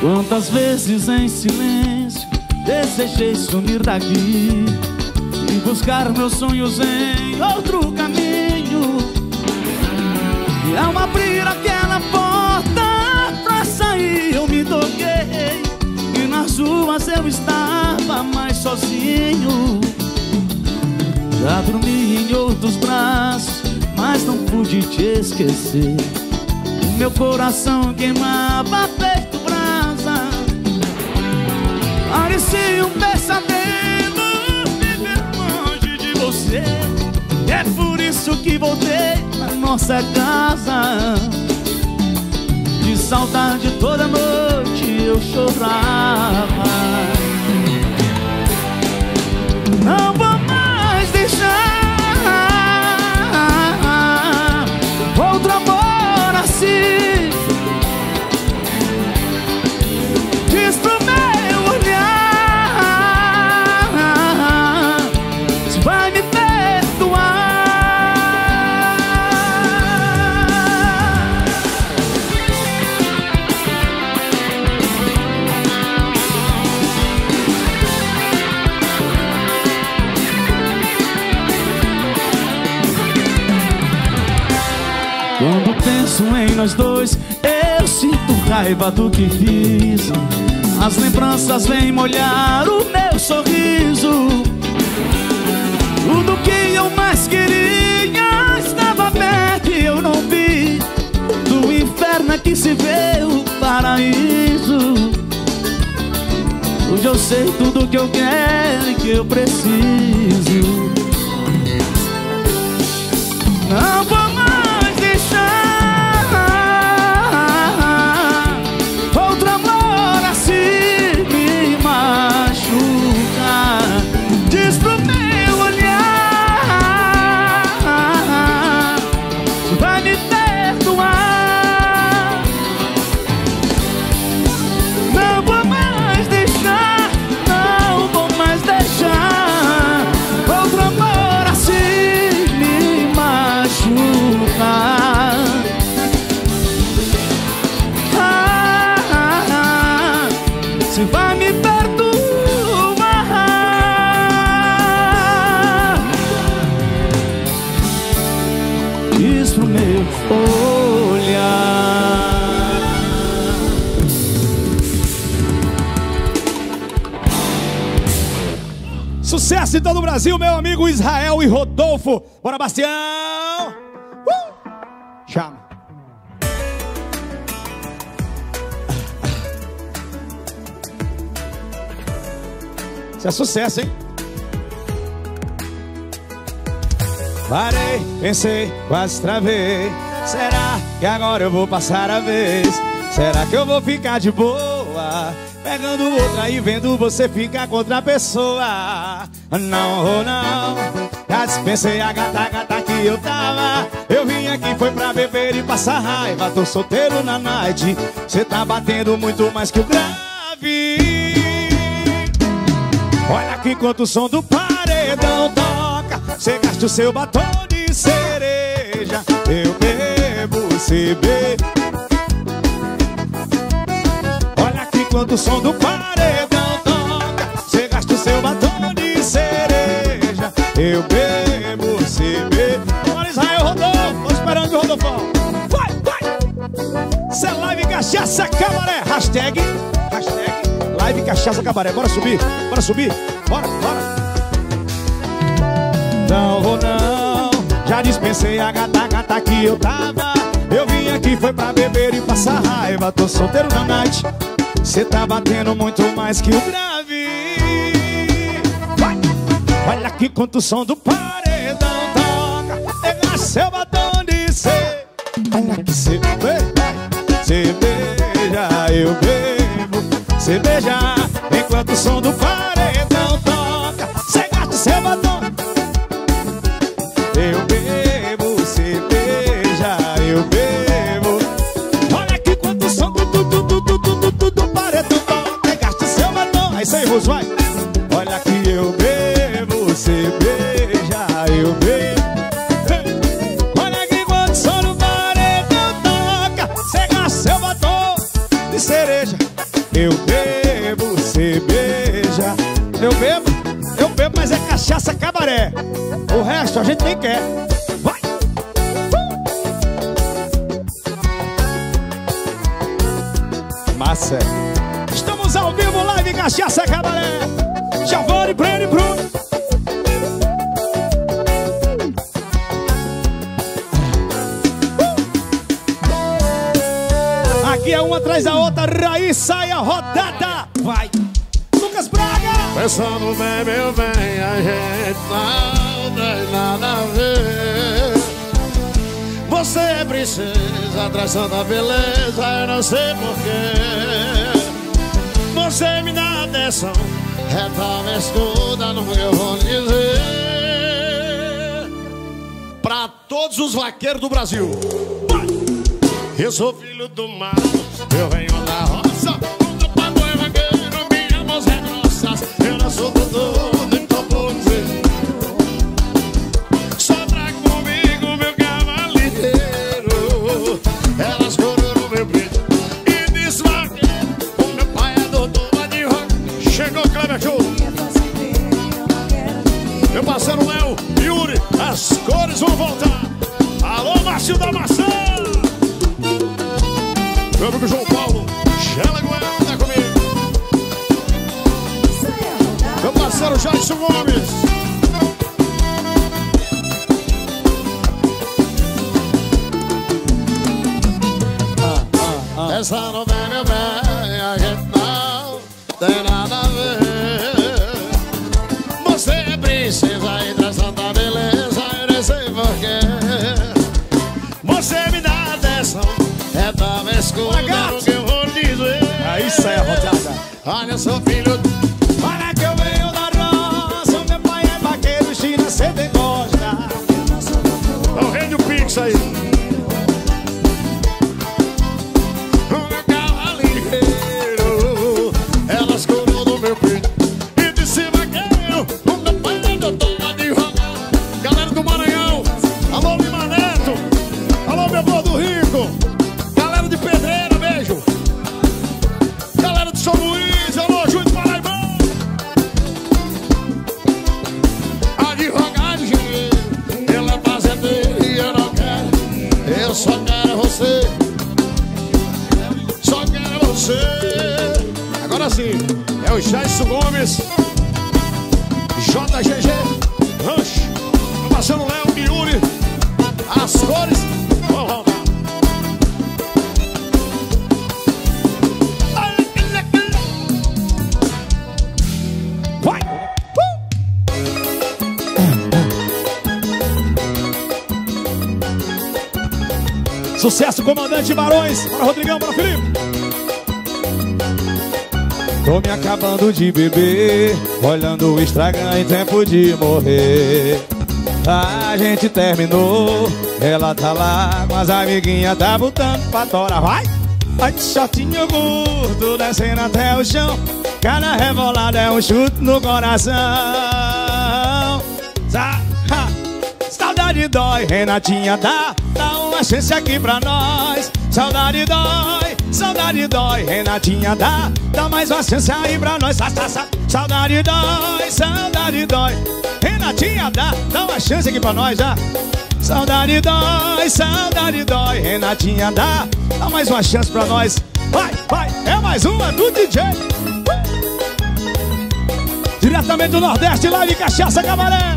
Quantas vezes em silêncio desejei sumir daqui e buscar meus sonhos em outro caminho. E ao abrir aquela porta pra sair eu me toquei e nas ruas eu estava mais sozinho. Já dormi em outros braços, mas não pude te esquecer. Meu coração queimava feito parecia um pesadelo viver longe de você. É por isso que voltei na nossa casa. De saudade toda noite eu chorava. Não vou mais deixar outro amor assim. Diz pro meu olhar, em nós dois eu sinto raiva do que fiz. As lembranças vêm molhar o meu sorriso. Tudo que eu mais queria estava perto e eu não vi. Do inferno é que se vê o paraíso. Hoje eu sei tudo que eu quero e que eu preciso. Não vou mais deixar de todo o Brasil, meu amigo Israel e Rodolfo. Bora, Bastião! Uh! Chama. Isso é sucesso, hein? Parei, pensei, quase travei. Será que agora eu vou passar a vez? Será que eu vou ficar de boa? Pegando outra e vendo você ficar com outra pessoa. Não, oh não, já dispensei a gata, gata que eu tava. Eu vim aqui foi pra beber e passar raiva. Tô solteiro na night, cê tá batendo muito mais que o grave. Olha que enquanto o som do paredão toca, cê gasta o seu batom de cereja. Eu bebo, cê bebe. Enquanto o som do paredão toca, você gasta o seu batom de cereja. Eu bebo, você bebe. Bora, Israel, Rodolfo, tô esperando o Rodolfão. Vai, vai! Cê é live Cachaça Cabaré. Hashtag, hashtag live Cachaça Cabaré. Bora subir, bora subir, bora, bora. Não vou não, já dispensei a gata, gata que eu tava. Eu vim aqui foi pra beber e passar raiva. Tô solteiro na night, cê tá batendo muito mais que o grave. Vai, olha aqui quanto o som do paredão toca. É na seu batom de cê. Olha que cê beija, cê beija, eu bebo. Cê beija enquanto o som do paredão toca. Cê gasta seu batom. Eu bebo, cê beija, eu bebo. Olha aqui quanto o som do, do, do, do, do, do, do, do paredão toca. Cê gasta seu batom. É isso aí, Russo, vai. Olha aqui eu bebo, cê beija, eu bebo. Cereja, eu bebo, cê beija. Eu bebo, eu bebo, mas é cachaça cabaré. O resto a gente nem quer. Vai! Uh! Massa. Estamos ao vivo, live Cachaça Cabaré. Giovani, Breno e Bruno. Aqui é uma atrás da outra, raiz, sai a rodada. Vai, Lucas Braga. Pensando bem, meu bem, a gente não tem nada a ver. Você é princesa, atração da beleza, eu não sei porquê. Você me dá atenção, é talvez toda, nunca eu vou dizer. Pra todos os vaqueiros do Brasil. Eu sou filho do mato, eu venho da roça. Contra o pagou é vaqueiro, minha mãos é grossa. Eu não sou doutor, então vou dizer. Só trago comigo meu cavaleiro. Elas foram no meu peito e desvaquei. O meu pai é doutor, advogado. Chegou Kleber Show. Meu parceiro Léo, Yuri, as cores vão voltar. Alô, Márcio da Maçã. Meu amigo João Paulo, Xela Goiânia, tá comigo. Meu parceiro Jairson Gomes. Ah, ah, ah. Essa não vem, meu bem, a gente não tem nada a ver. Você é princesa e traz tanta beleza, eu nem sei porquê. Você me dá atenção. É da minha escolha, que eu vou dizer. Aí sai a rodada. Olha, eu sou filho. Olha que eu venho da roça. Meu pai é vaqueiro, China C D gosta. Não rende o pix aí. O meu cavaleiro, elas colou no meu peito. E disse vaqueiro, o meu pai tem doutor de rogar. Galera do Maranhão, alô Lima Neto, alô meu povo do Rico. São Luís, alô, Júlio Palmares. Advogado, ela faz é dele e eu não quero. Eu só quero você. Só quero você. Agora sim, é o Jairson Gomes, J G G, Rancho, meu parceiro Léo, Yuri, as cores. Vamos, vamos. Sucesso, comandante Barões. Para Rodrigão, para Felipe. Tô me acabando de beber, olhando o Instagram em tempo de morrer. A gente terminou, ela tá lá, mas a amiguinha tá botando pra tora. Vai! Ai, de shortinho curto, descendo até o chão. Cada revolada é um chute no coração. Zá, ha, saudade dói, Renatinha dá. Dá uma chance aqui pra nós. Saudade dói, saudade dói, Renatinha dá. Dá mais uma chance aí pra nós. Sa, sa, sa. Saudade dói, saudade dói, Renatinha dá. Dá uma chance aqui pra nós, dá. Saudade dói, saudade dói, Renatinha dá. Dá mais uma chance pra nós. Vai, vai, é mais uma do D J. Uh! Diretamente do Nordeste, live Cachaça Cabaré.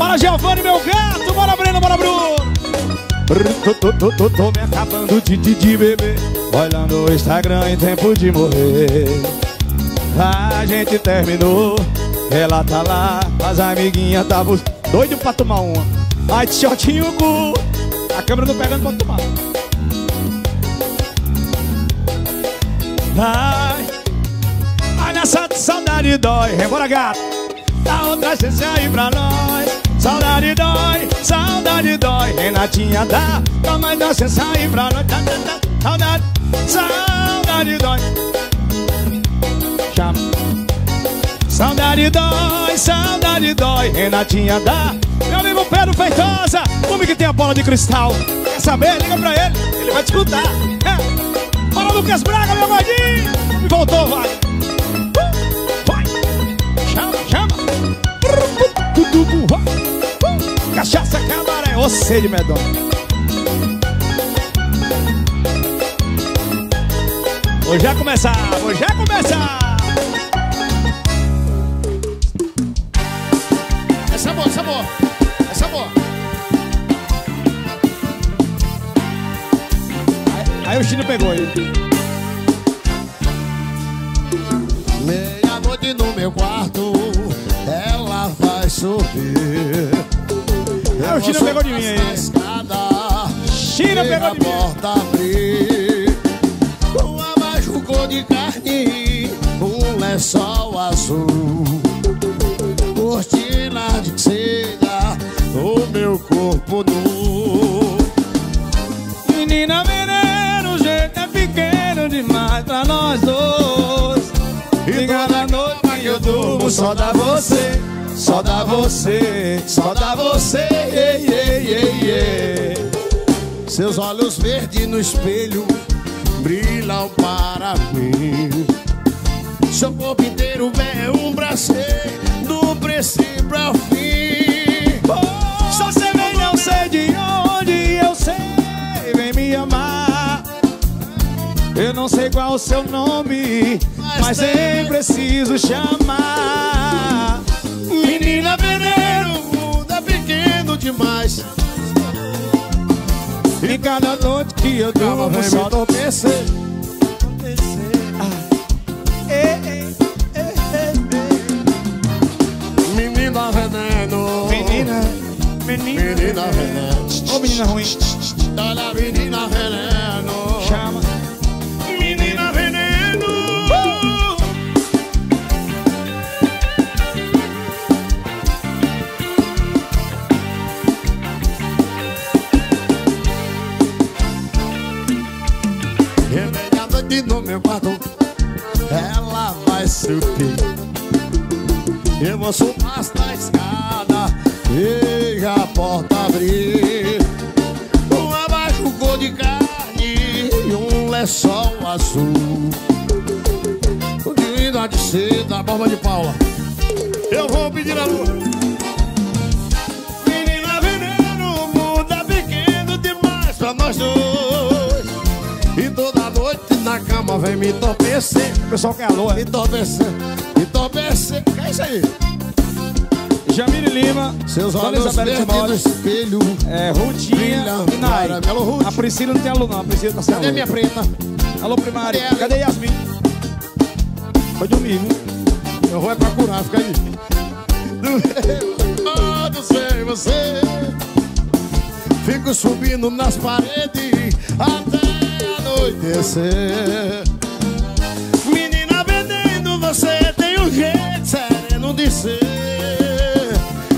Bora, Giovani, meu gato. Bora, Breno, bora, Bruno. Tô, tô, tô, tô, tô me acabando de, de, de beber. Olhando o Instagram em tempo de morrer. A gente terminou. Ela tá lá, as amiguinhas tá bus... doido pra tomar uma. Ai, de shortinho cu. A câmera não pegando pra tomar. Ai, ai, nessa saudade dói. Rebora, gato. Dá outra chance aí pra nós. Saudade dói, saudade dói. Renatinha dá, dá mais uma chance aí pra nós. Dá, dá, dá. Saudade, saudade dói. Chama. Saudade dói, saudade dói, Renatinha dá. Meu amigo Pedro Feitosa, como que tem a bola de cristal? Quer saber? Liga pra ele, ele vai te escutar. É. Bora, Lucas Braga, meu gordinho. Me voltou, vai. Uh, vai. Chama, chama. Uh, Cachaça Cabaré, ô sede medonha. Vou já começar, vou já começar. Sabor, sabor, é sabor. Aí, aí o Chino pegou ele. Meia-noite no meu quarto, ela vai subir. Aí o Chino pegou de mim aí. Escada, Chino pegou de mim. Porta abrir. Uma mais jugou de carne, um lençol azul. Cortina de seda, o meu corpo nu. Menina veneno, o jeito é pequeno demais pra nós dois. E toda noite que eu durmo só dá você, só dá você, só dá você, yeah, yeah, yeah, yeah. Seus olhos verdes no espelho brilham para mim. Seu corpo inteiro é um braceiro. Do princípio ao fim. Oh, só você vem, não sei de onde. Eu sei, vem me amar. Eu não sei qual o seu nome, mas, mas nem preciso chamar. Menina veneno, o mundo é pequeno demais. E cada noite que eu durmo você entorpecer. Menina veneno, menina, menina, menina veneno. Ô, oh, menina ruim. Olha, menina veneno. Chama. Menina veneno. Relegada aqui no meu quarto, ela vai subir. Eu vou subir esta escada e a porta abrir. Um abaixo cor de carne e um lençol azul. O divino de seda, a barba de Paula. Eu vou pedir a luz. Menina veneno, o mundo é pequeno demais pra nós dois. E toda noite na cama vem me entorpecer. O pessoal quer a lua, me entorpecer. Entorpecer, que é isso aí? Jamile Lima, seus olhos verdes no espelho. É, Rutinha e Nai. A Priscila não tem aluno, não. A Priscila tá sem aluno. Cadê minha preta? Alô, primária. Cadê, Cadê Yasmin? Foi domingo. Eu vou é pra curar, fica aí. Todo sem você. Fico subindo nas paredes até anoitecer. Menina vendendo você. Um jeito sereno de ser.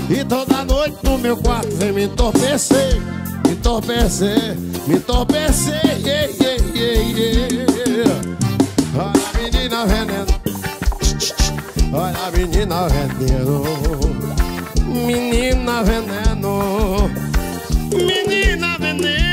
E toda noite no meu quarto vem me entorpecer. Me entorpecer, me entorpecer, yeah, yeah, yeah, yeah. Olha a menina veneno. Olha a menina veneno. Menina veneno. Menina veneno.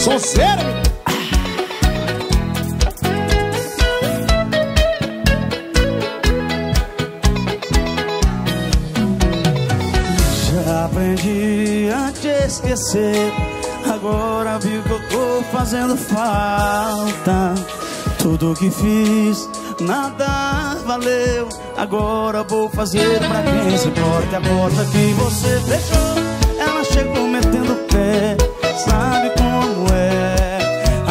Sonceira, menina. esquecer. Agora viu que eu tô fazendo falta. Tudo que fiz, nada valeu. Agora vou fazer pra quem se importa. A porta que você fechou, ela chegou metendo o pé. Sabe como é?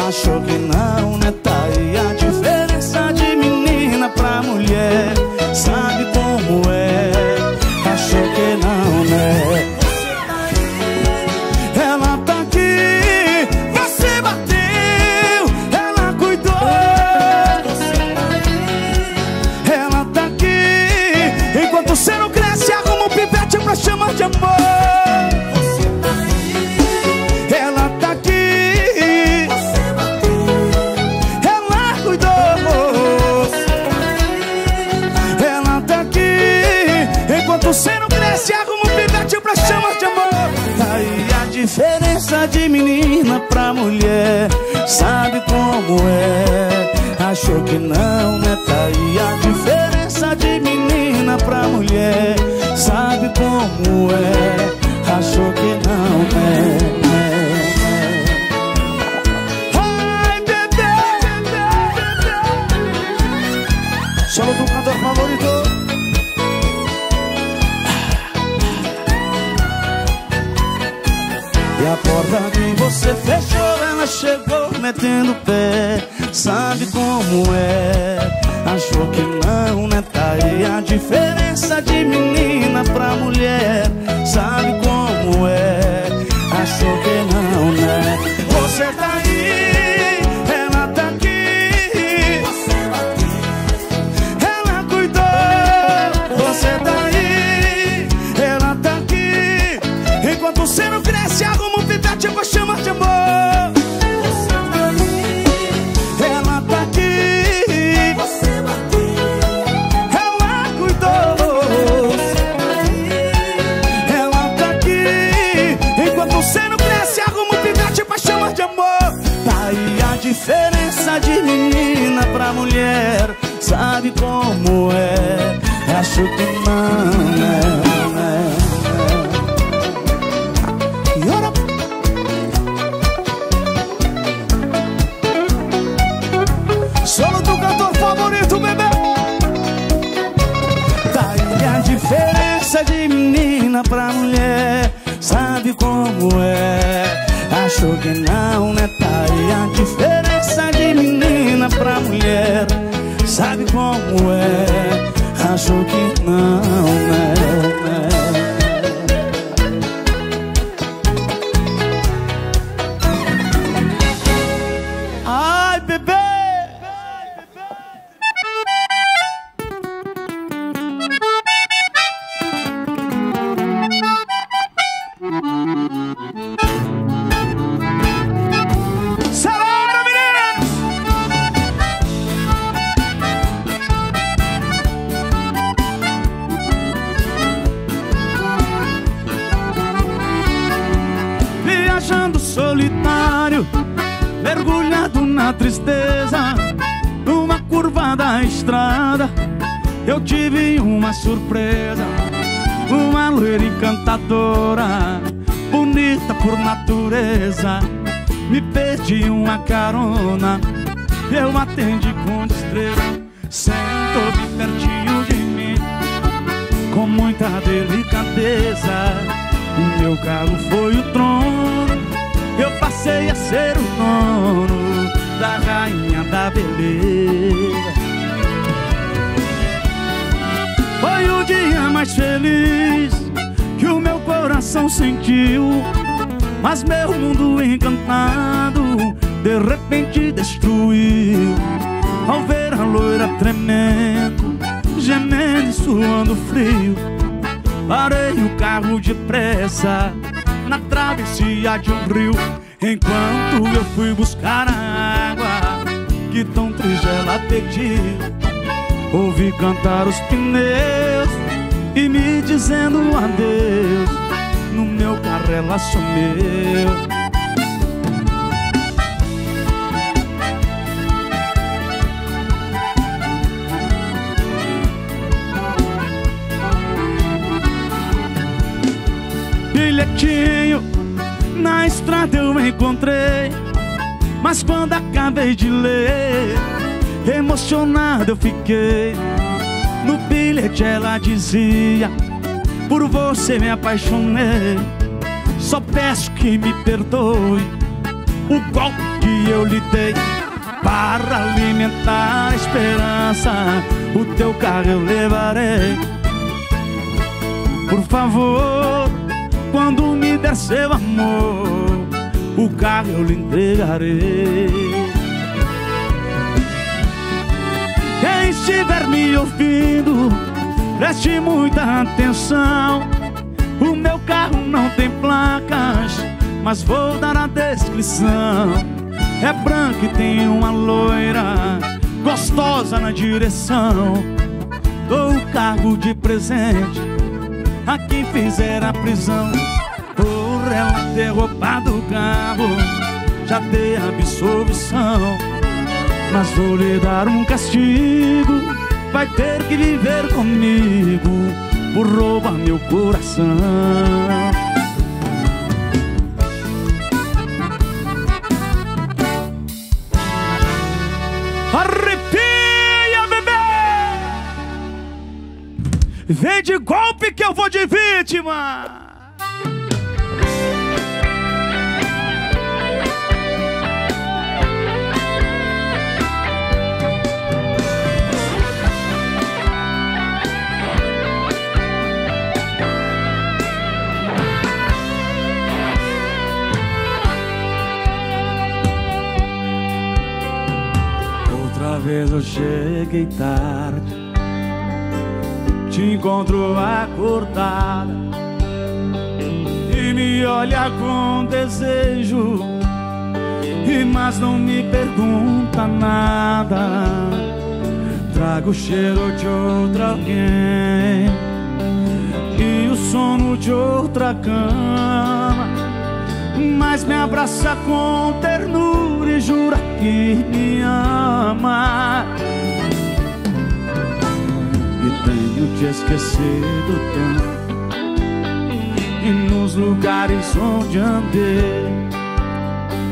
Achou que não, né? Tá aí a diferença de menina pra mulher. Sabe como é? Achou que não, né? Chama de amor. Você tá aí. Ela tá aqui. Você bateu. Ela cuidou. Você tá aí. Ela tá aqui. Enquanto você não cresce, arruma um pivete pra chama de amor. Tá aí a diferença de menina pra mulher. Sabe como é? Achou que não, né? Tá aí a diferença de menina pra mulher. Sabe como é? Achou que não é, é, é. Ai, bebê, bebê. Solo do cantor favorito. E a porta que você fechou, ela chegou metendo o pé. Sabe como é? Achou que não, né? Tá aí a diferença de menina pra mulher. Sabe como é? Achou que não, né? Você tá aí, ela tá aqui. Você bateu. Ela cuidou. Você tá aí, ela tá aqui. Enquanto o céu cresce, arruma um pivete pra chamar de amor. Diferença de menina pra mulher, sabe como é? Acho que não é. E ora... Solo do cantor favorito, bebê. Daí a diferença de menina pra mulher, sabe como é? Achou que não, né? Tá aí a diferença de menina pra mulher. Sabe como é? Achou que não, né? Ai, bebê! Tristeza, numa curva da estrada, eu tive uma surpresa. Uma loira encantadora, bonita por natureza, me pediu uma carona, eu atendi com destreza. Sentou-me pertinho de mim, com muita delicadeza. O meu carro foi o trono, eu passei a ser o dono da rainha da beleza. Foi o dia mais feliz que o meu coração sentiu, mas meu mundo encantado de repente destruiu. Ao ver a loira tremendo, gemendo e suando frio, parei o carro depressa na travessia de um rio. Enquanto eu fui buscar a água que tão triste ela pediu, ouvi cantar os pneus e me dizendo adeus. No meu carro ela sumiu. Bilhetinho estrada eu encontrei, mas quando acabei de ler, emocionado eu fiquei. No bilhete ela dizia: por você me apaixonei. Só peço que me perdoe o golpe que eu lhe dei. Para alimentar a esperança, o teu carro eu levarei. Por favor, quando me der seu amor, o carro eu lhe entregarei. Quem estiver me ouvindo, preste muita atenção. O meu carro não tem placas, mas vou dar a descrição. É branco e tem uma loira gostosa na direção. Dou o cargo de presente a quem fizer a prisão. Por ela ter roubado o carro, já dei absolvição. Mas vou lhe dar um castigo, vai ter que viver comigo por roubar meu coração. Vem de golpe que eu vou de vítima. Outra vez eu cheguei tarde, te encontro acordada e me olha com desejo, e mas não me pergunta nada. Trago o cheiro de outra alguém e o sono de outra cama, mas me abraça com ternura e jura que me ama. Tenho te esquecido tanto, e nos lugares onde andei,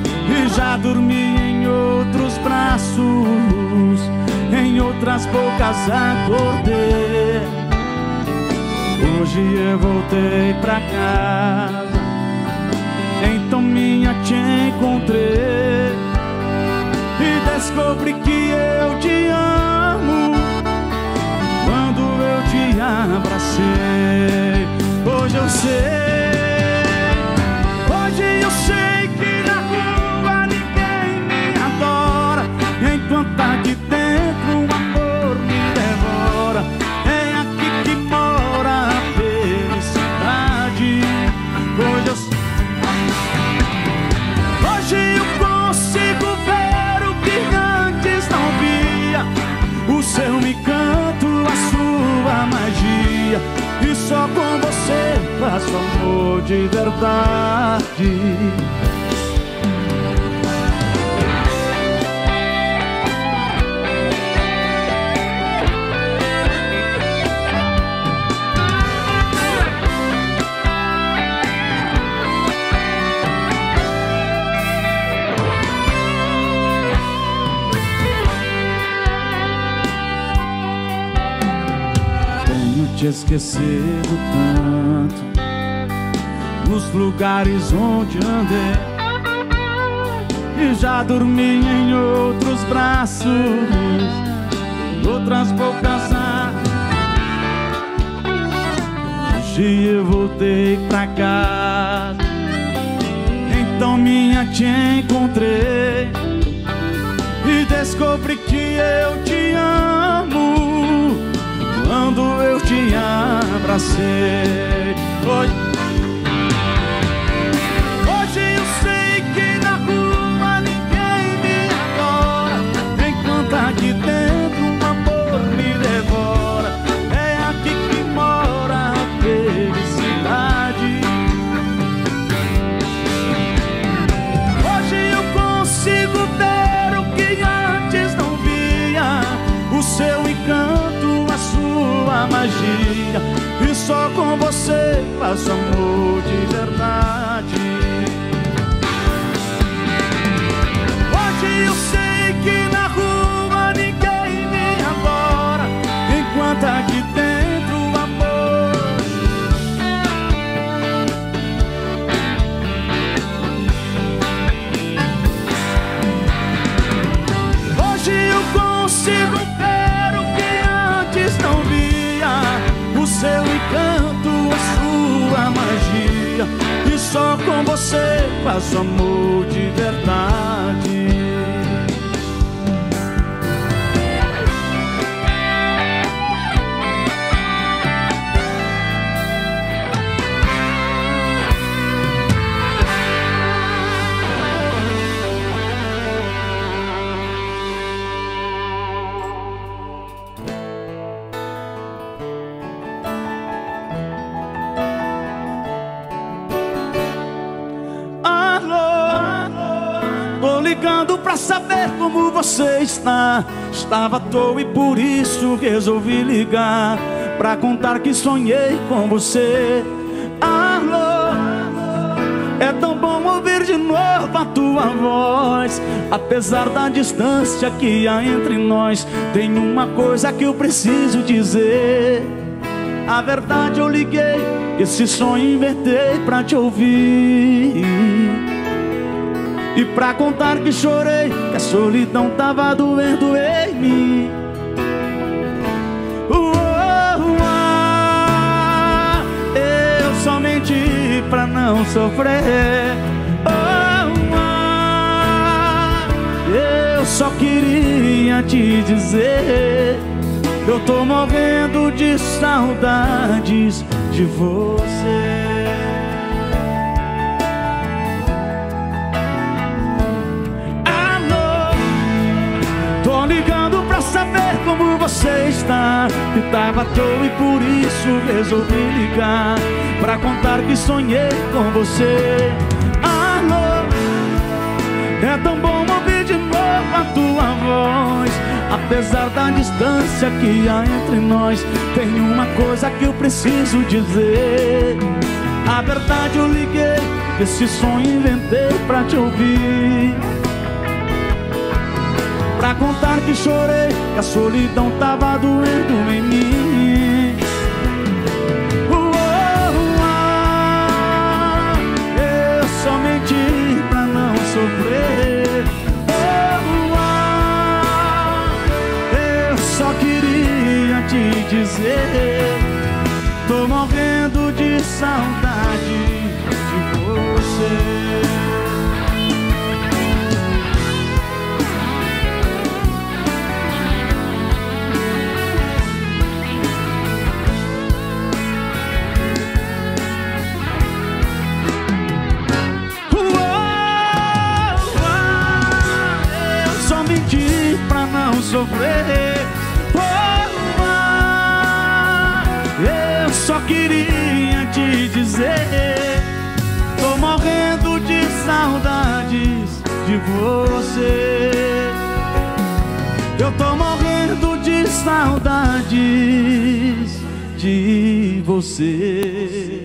e já dormi em outros braços, em outras bocas acordei. Hoje eu voltei pra casa, então minha te encontrei, e descobri que eu te amo. Te abracei, hoje eu sei, hoje eu sei que na rua ninguém me adora, enquanto aqui dentro o amor me devora. É aqui que mora a felicidade. Hoje eu sei, hoje eu consigo ver o que antes não via, o seu me canto, a sua magia, e só com você faço amor de verdade. Te esquecido tanto, nos lugares onde andei, e já dormi em outros braços, outras bocas. Hoje eu voltei pra casa, então minha te encontrei, e descobri que eu te amo. Quando eu te abracei, hoje, hoje eu sei que na rua ninguém me adora, enquanto aqui dentro o amor me devora. É aqui que mora a felicidade. Hoje eu consigo ver o que antes não via, o seu encanto, a magia, e só com você faço amor de verdade. você faz amor de verdade. Pra saber como você está, estava à toa e por isso resolvi ligar, pra contar que sonhei com você. Alô, é tão bom ouvir de novo a tua voz, apesar da distância que há entre nós. Tem uma coisa que eu preciso dizer, a verdade eu liguei, esse sonho inventei pra te ouvir e pra contar que chorei, que a solidão tava doendo em mim. Oh, eu só menti pra não sofrer. Oh, eu só queria te dizer, eu tô morrendo de saudades de você. Tô ligando pra saber como você está, que tava à toa e por isso resolvi ligar, pra contar que sonhei com você. Alô, é tão bom ouvir de novo a tua voz, apesar da distância que há entre nós. Tem uma coisa que eu preciso dizer, a verdade eu liguei, esse sonho inventei pra te ouvir, pra contar que chorei, que a solidão tava doendo em mim. Uou, uou, eu só menti pra não sofrer. Uou, uou, eu só queria te dizer, tô morrendo de saudade de você. Pra não sofrer, oh, eu só queria te dizer, tô morrendo de saudades de você. Eu tô morrendo de saudades de você.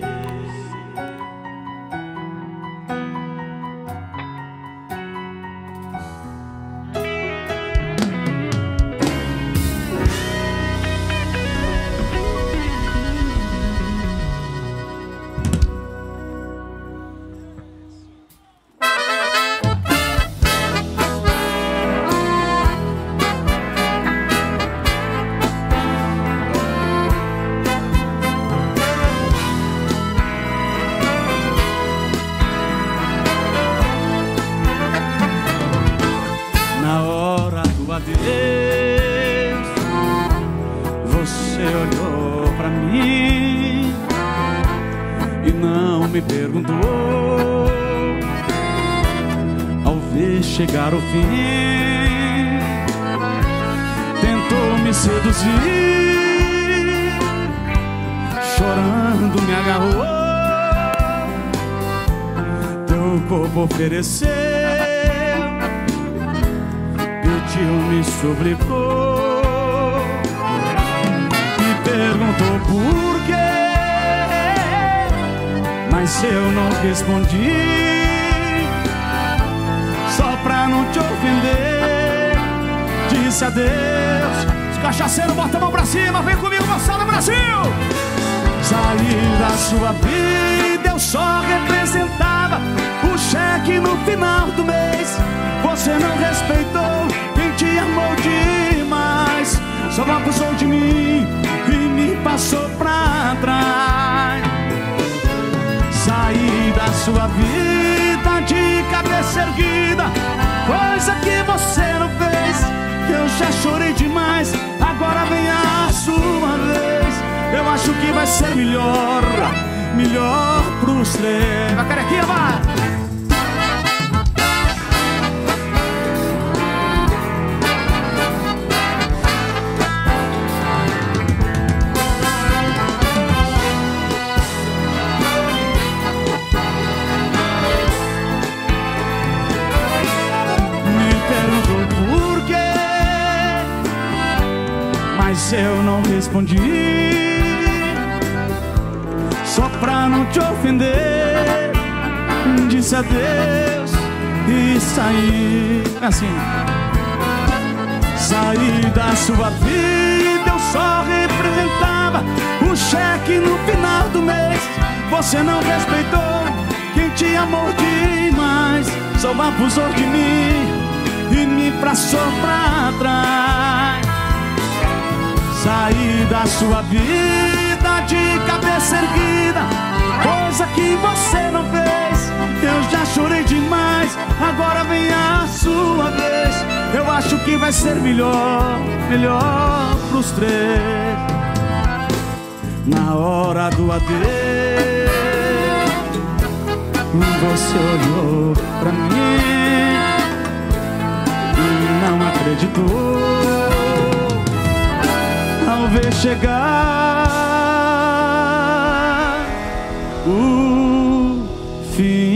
Chegar ao fim, tentou me seduzir, chorando me agarrou, teu corpo ofereceu, pediu, me suplicou, me perguntou por quê, mas eu não respondi. Pra não te ofender, disse adeus. Os cachaceiros, bota a mão pra cima, vem comigo, moçada, Brasil. Saí da sua vida, eu só representava o cheque no final do mês. Você não respeitou quem te amou demais, só me abusou de mim e me passou pra trás. Saí da sua sua vida de cabeça erguida, coisa que você não fez. Eu já chorei demais, agora vem a sua vez. Eu acho que vai ser melhor, melhor pros três. Vai, carequinha, vai! Eu não respondi, só pra não te ofender, disse adeus e saí. Assim, saí da sua vida. Eu só representava o cheque no final do mês. Você não respeitou quem te amou demais. Só abusou de mim e me passou pra trás. Saí da sua vida de cabeça erguida, coisa que você não fez. Eu já chorei demais, agora vem a sua vez. Eu acho que vai ser melhor, melhor pros três. Na hora do adeus, você olhou pra mim e não acreditou. Ao ver chegar o fim.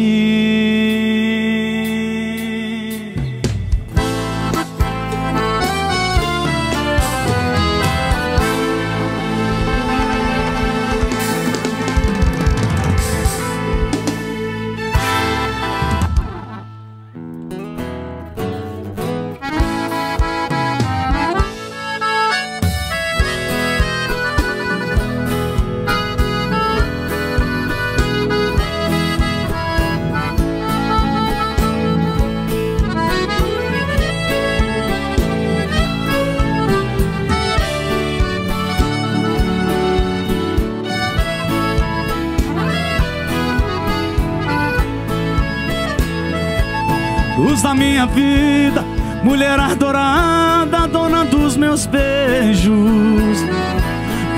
Da minha vida, mulher adorada, dona dos meus beijos,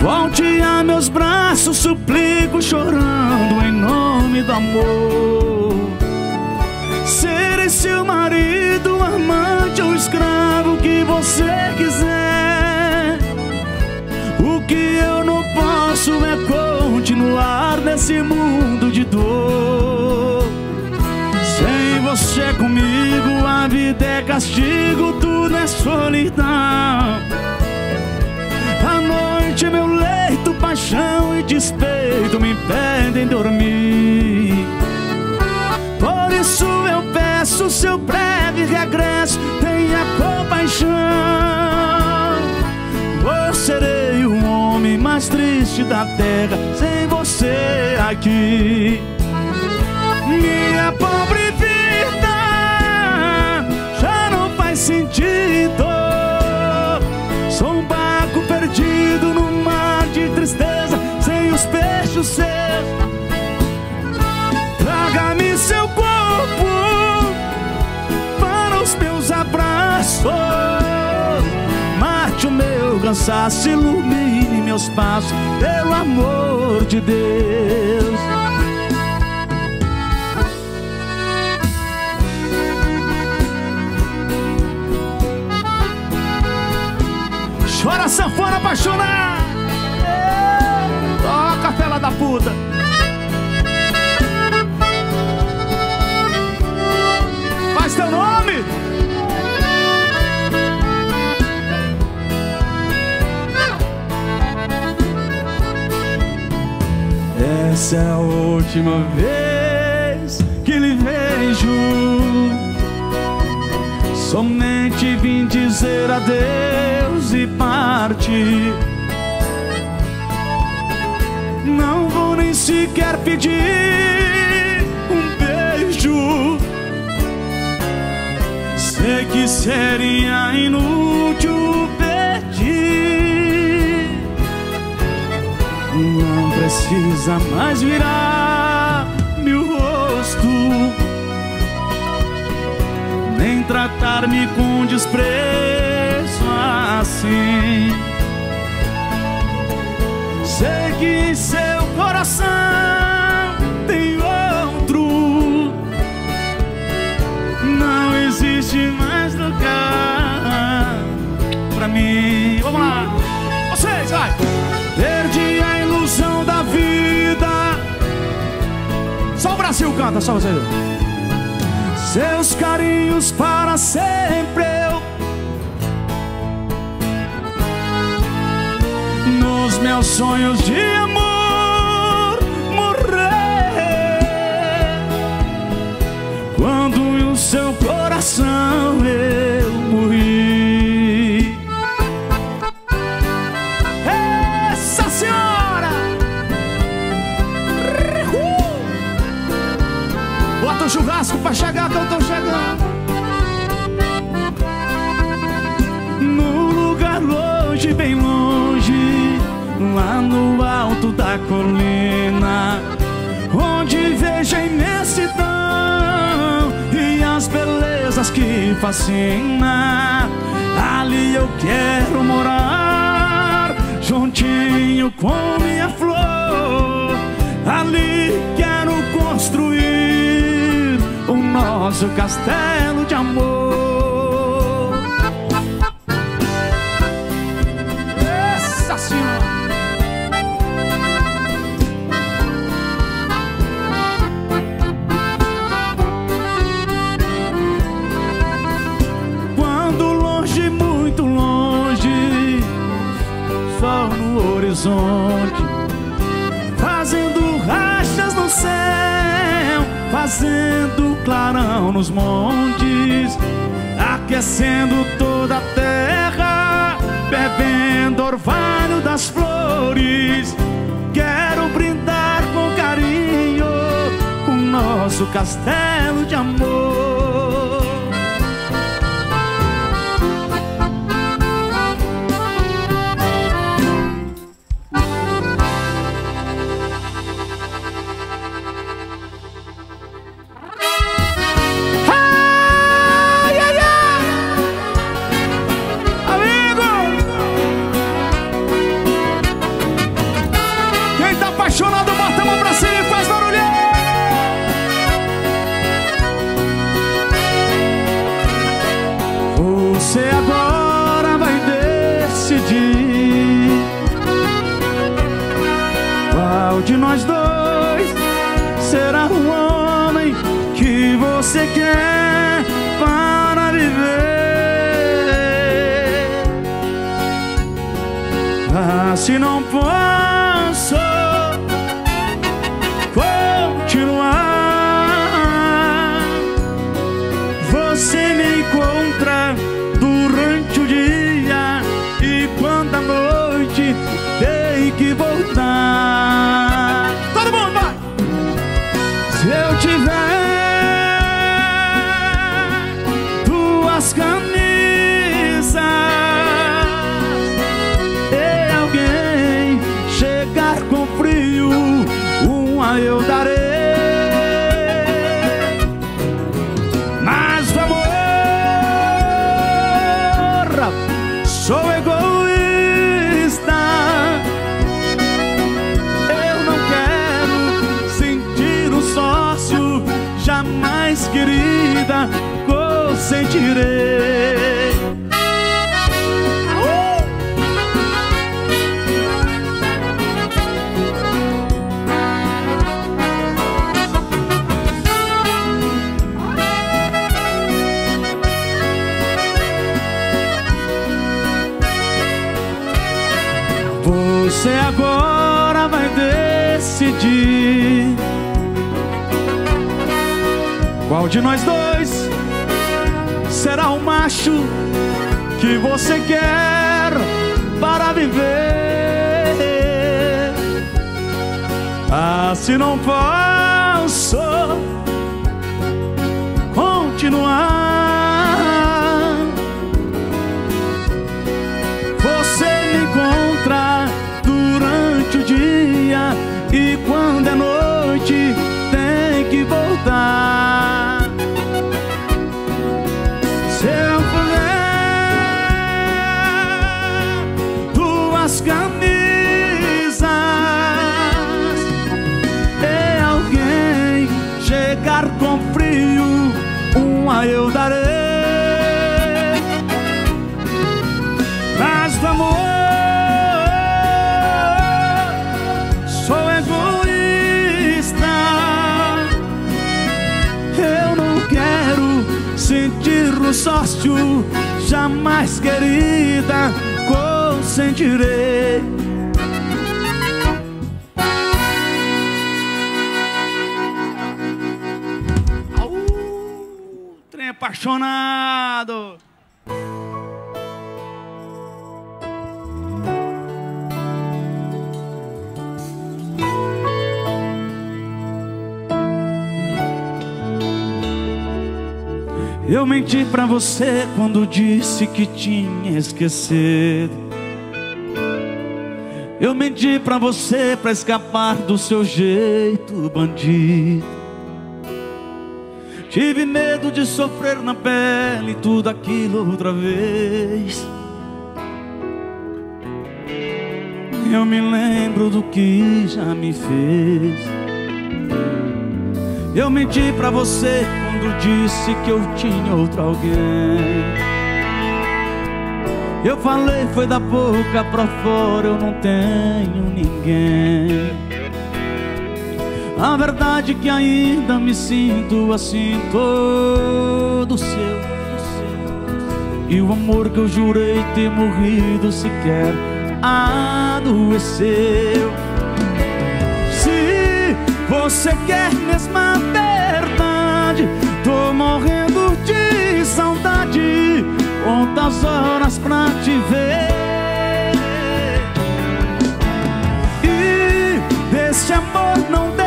volte a meus braços, suplico chorando em nome do amor. Serei seu marido, amante ou escravo, o que você quiser. O que eu não posso é continuar nesse mundo de dor. Sem você comigo, a vida é castigo, tudo é solidão. À noite meu leito, paixão e despeito me impedem dormir. Por isso eu peço seu breve regresso, tenha compaixão. Eu serei o homem mais triste da terra sem você aqui. Minha pobre sentido, sou um barco perdido no mar de tristeza, sem os peixes seus. Traga-me seu corpo para os meus abraços. Mate o meu cansaço, ilumine meus passos, pelo amor de Deus. Chora, sanfona apaixonada! Toca, fela da puta! Faz teu nome! Essa é a última vez que lhe vejo. Somente vim dizer adeus e parte. Não vou nem sequer pedir um beijo. Sei que seria inútil pedir. Não precisa mais virar meu rosto. nem tratar-me com desprezo assim. Sei que seu coração tem outro, não existe mais lugar pra mim. Vamos lá, vocês, vai! Perdi a ilusão da vida. Só o Brasil canta, só vocês. Seus carinhos para sempre eu, nos meus sonhos de amor, morrer, quando em seu coração eu morri. Essa senhora! Uhul. Bota o churrasco pra chegar que eu tô chegando. Longe, bem longe, lá no alto da colina, onde vejo a imensidão e as belezas que fascina. Ali eu quero morar, juntinho com minha flor. Ali quero construir o nosso castelo de amor. Fazendo rachas no céu, fazendo clarão nos montes, aquecendo toda a terra, bebendo orvalho das flores. Quero brindar com carinho o nosso castelo de amor. De nós dois será o homem que você quer para viver. Ah, se não posso continuar, você me encontra durante o dia e quando a noite tem que voltar. Eu darei, mas o amor, sou egoísta. Eu não quero sentir o sócio, jamais querida, consentirei. Você agora vai decidir qual de nós dois será o macho que você quer para viver. Ah, se não posso continuar, você me encontra dia, e quando é noite tem que voltar. voltarei. Mas do amor sou egoísta. Eu não quero sentir o sócio, jamais querida, consentirei. Apaixonado. Eu menti pra você quando disse que tinha esquecido. Eu menti pra você pra escapar do seu jeito bandido. Tive medo de sofrer na pele tudo aquilo outra vez. Eu me lembro do que já me fez. Eu menti pra você quando disse que eu tinha outro alguém. Eu falei, foi da boca pra fora, eu não tenho ninguém. A verdade é que ainda me sinto assim, todo seu. E o amor que eu jurei ter morrido sequer adoeceu. Se você quer mesmo a verdade, tô morrendo de saudade. Quantas horas pra te ver? E desse amor não deu.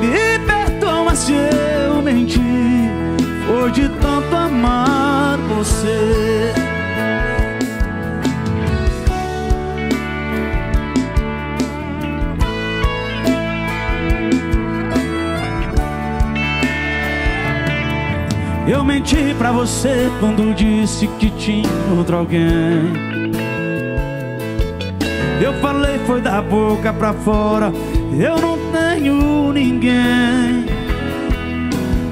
Me perdoa se eu menti, foi de tanto amar você. Eu menti pra você quando disse que tinha outro alguém. Eu falei, foi da boca pra fora, eu não tenho ninguém.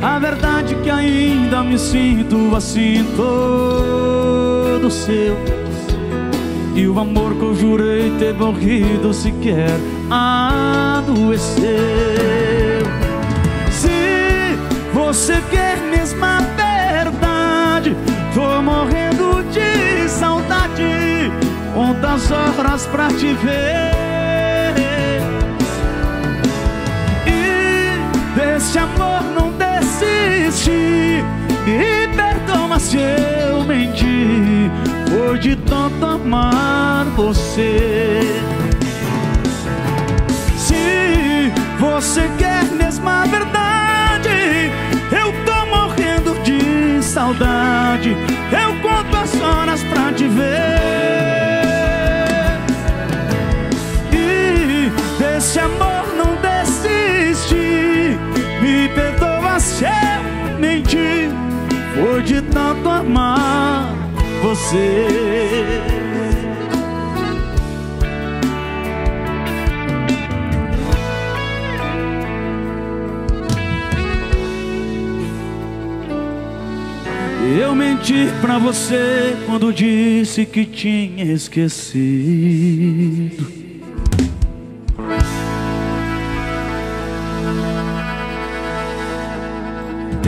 A verdade é que ainda me sinto assim, todo seu. E o amor que eu jurei ter morrido sequer adoeceu. Se você quer mesmo a verdade, tô morrendo de saudade. Quantas horas pra te ver? Desse amor não desiste, e perdoa se eu menti, foi de tanto amar você. Se você quer mesmo a verdade, eu tô morrendo de saudade. Eu conto as horas pra te ver. E desse amor não desiste, me perdoa se eu menti, foi de tanto amar você. Eu menti pra você quando disse que tinha esquecido.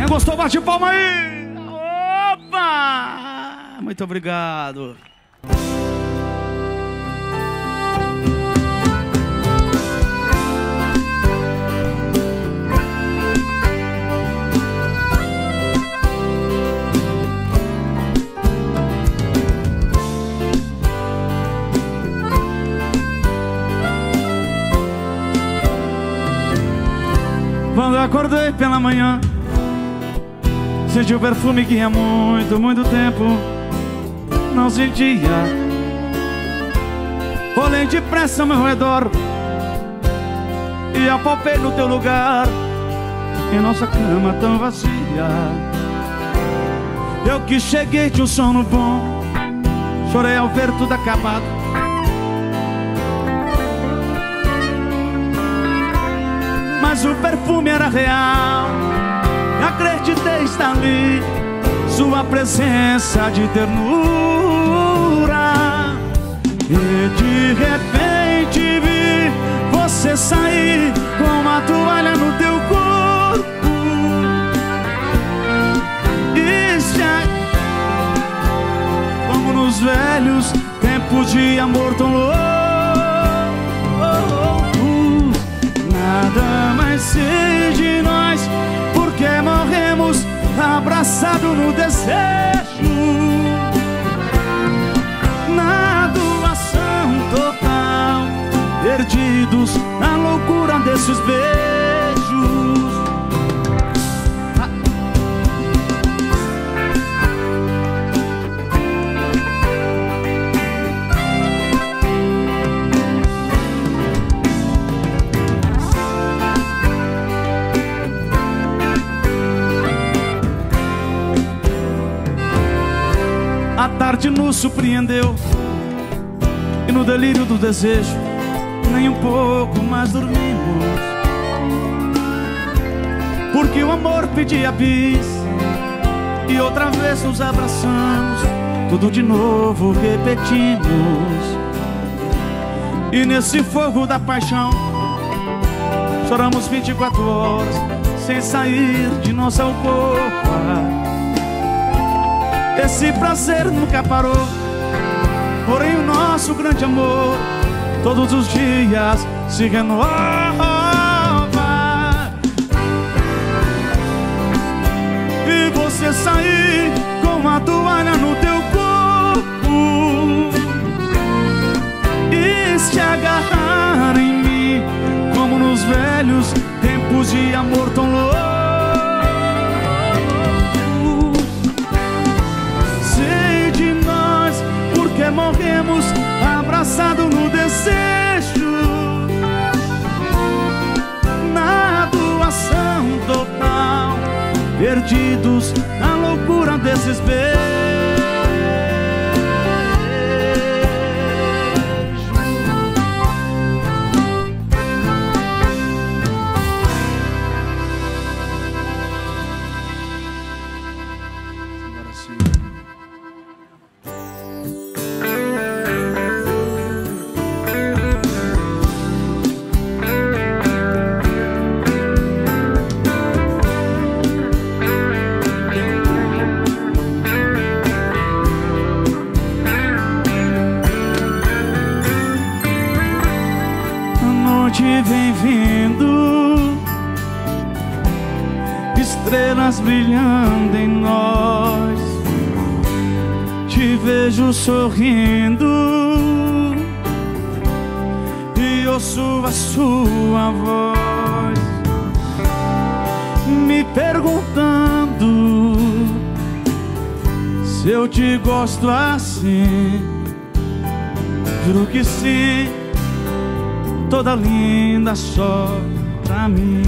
Gostou? Bate palma aí! Opa! Muito obrigado! Quando eu acordei pela manhã, senti o perfume que há muito, muito tempo não sentia. Olhei depressa ao meu redor e apalpei no teu lugar, em nossa cama tão vazia. Eu que cheguei de um sono bom, chorei ao ver tudo acabado. Mas o perfume era real, acreditei estar ali, sua presença de ternura. E de repente vi você sair com uma toalha no teu corpo. E já, como nos velhos tempos de amor tão louco, nada mais sei de nós, porque morremos abraçado no desejo. Perdidos na loucura desses beijos. Ah. A tarde nos surpreendeu e no delírio do desejo nem um pouco mais dormimos, porque o amor pedia bis. E outra vez nos abraçamos, tudo de novo repetimos. E nesse fogo da paixão choramos vinte e quatro horas sem sair de nossa alcova. Esse prazer nunca parou, porém o nosso grande amor todos os dias se renova. E você sair com a toalha no teu corpo e se agarrar em mim, como nos velhos tempos de amor tão louco. Sei de nós porque morremos abraçado no desejo, na doação total, perdidos na loucura desses beijos. Brilhando em nós, te vejo sorrindo e ouço a sua voz me perguntando se eu te gosto assim. Juro que sim, toda linda só pra mim.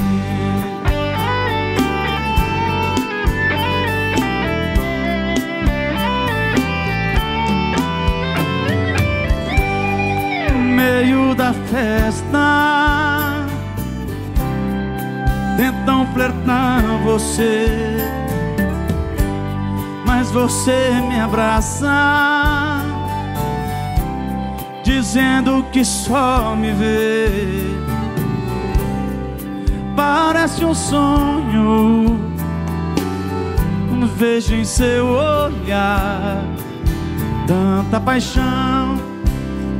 Meio da festa, tentam flertar você, mas você me abraça, dizendo que só me vê. Parece um sonho, vejo em seu olhar tanta paixão.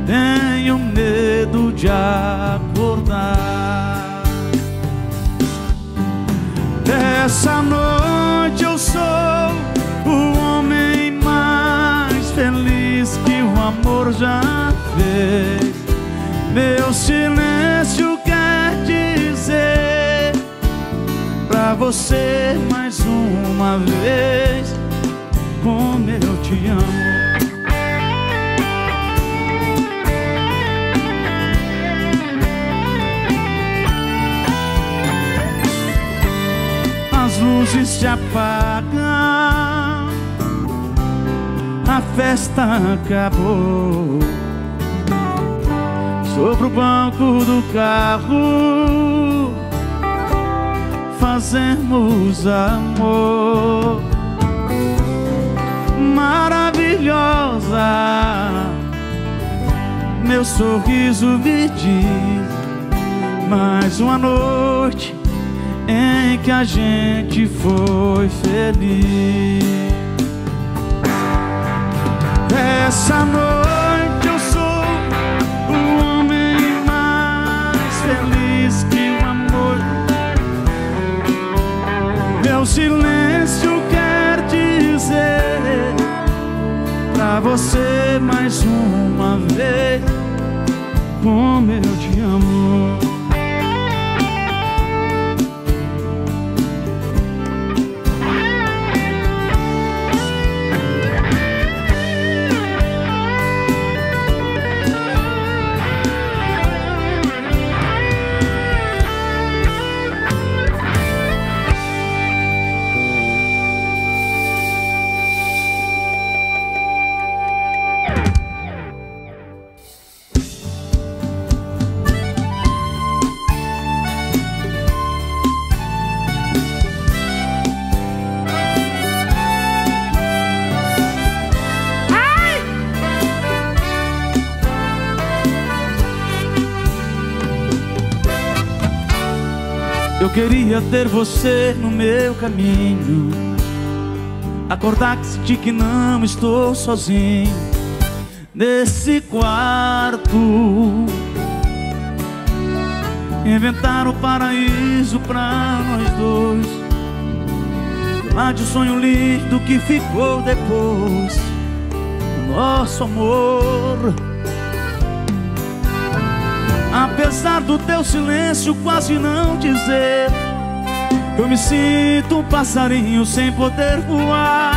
Tenho medo de acordar. Dessa noite eu sou o homem mais feliz que o amor já fez. Meu silêncio quer dizer pra você mais uma vez como eu te amo. Luzes se apagam, a festa acabou. Sobre o banco do carro, fazermos amor. Maravilhosa, meu sorriso me diz, mais uma noite em que a gente foi feliz. Essa noite eu sou o homem mais feliz que o amor. Meu silêncio quer dizer pra você mais uma vez como eu te amo. Queria ter você no meu caminho, acordar que senti que não estou sozinho nesse quarto, inventar o paraíso pra nós dois, lá de um sonho lindo que ficou depois do nosso amor. Apesar do teu silêncio quase não dizer, eu me sinto um passarinho sem poder voar.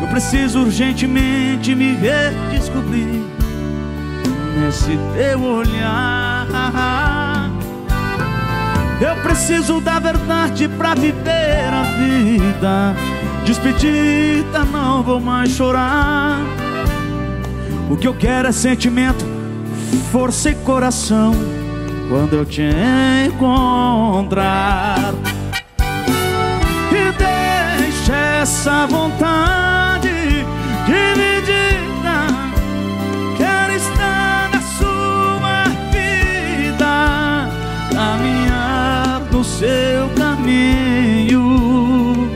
Eu preciso urgentemente me redescobrir nesse teu olhar. Eu preciso da verdade pra viver a vida. Despedida, não vou mais chorar. O que eu quero é sentimento, força e coração quando eu te encontrar. E deixa essa vontade dividida, quero estar na sua vida, caminhar no seu caminho.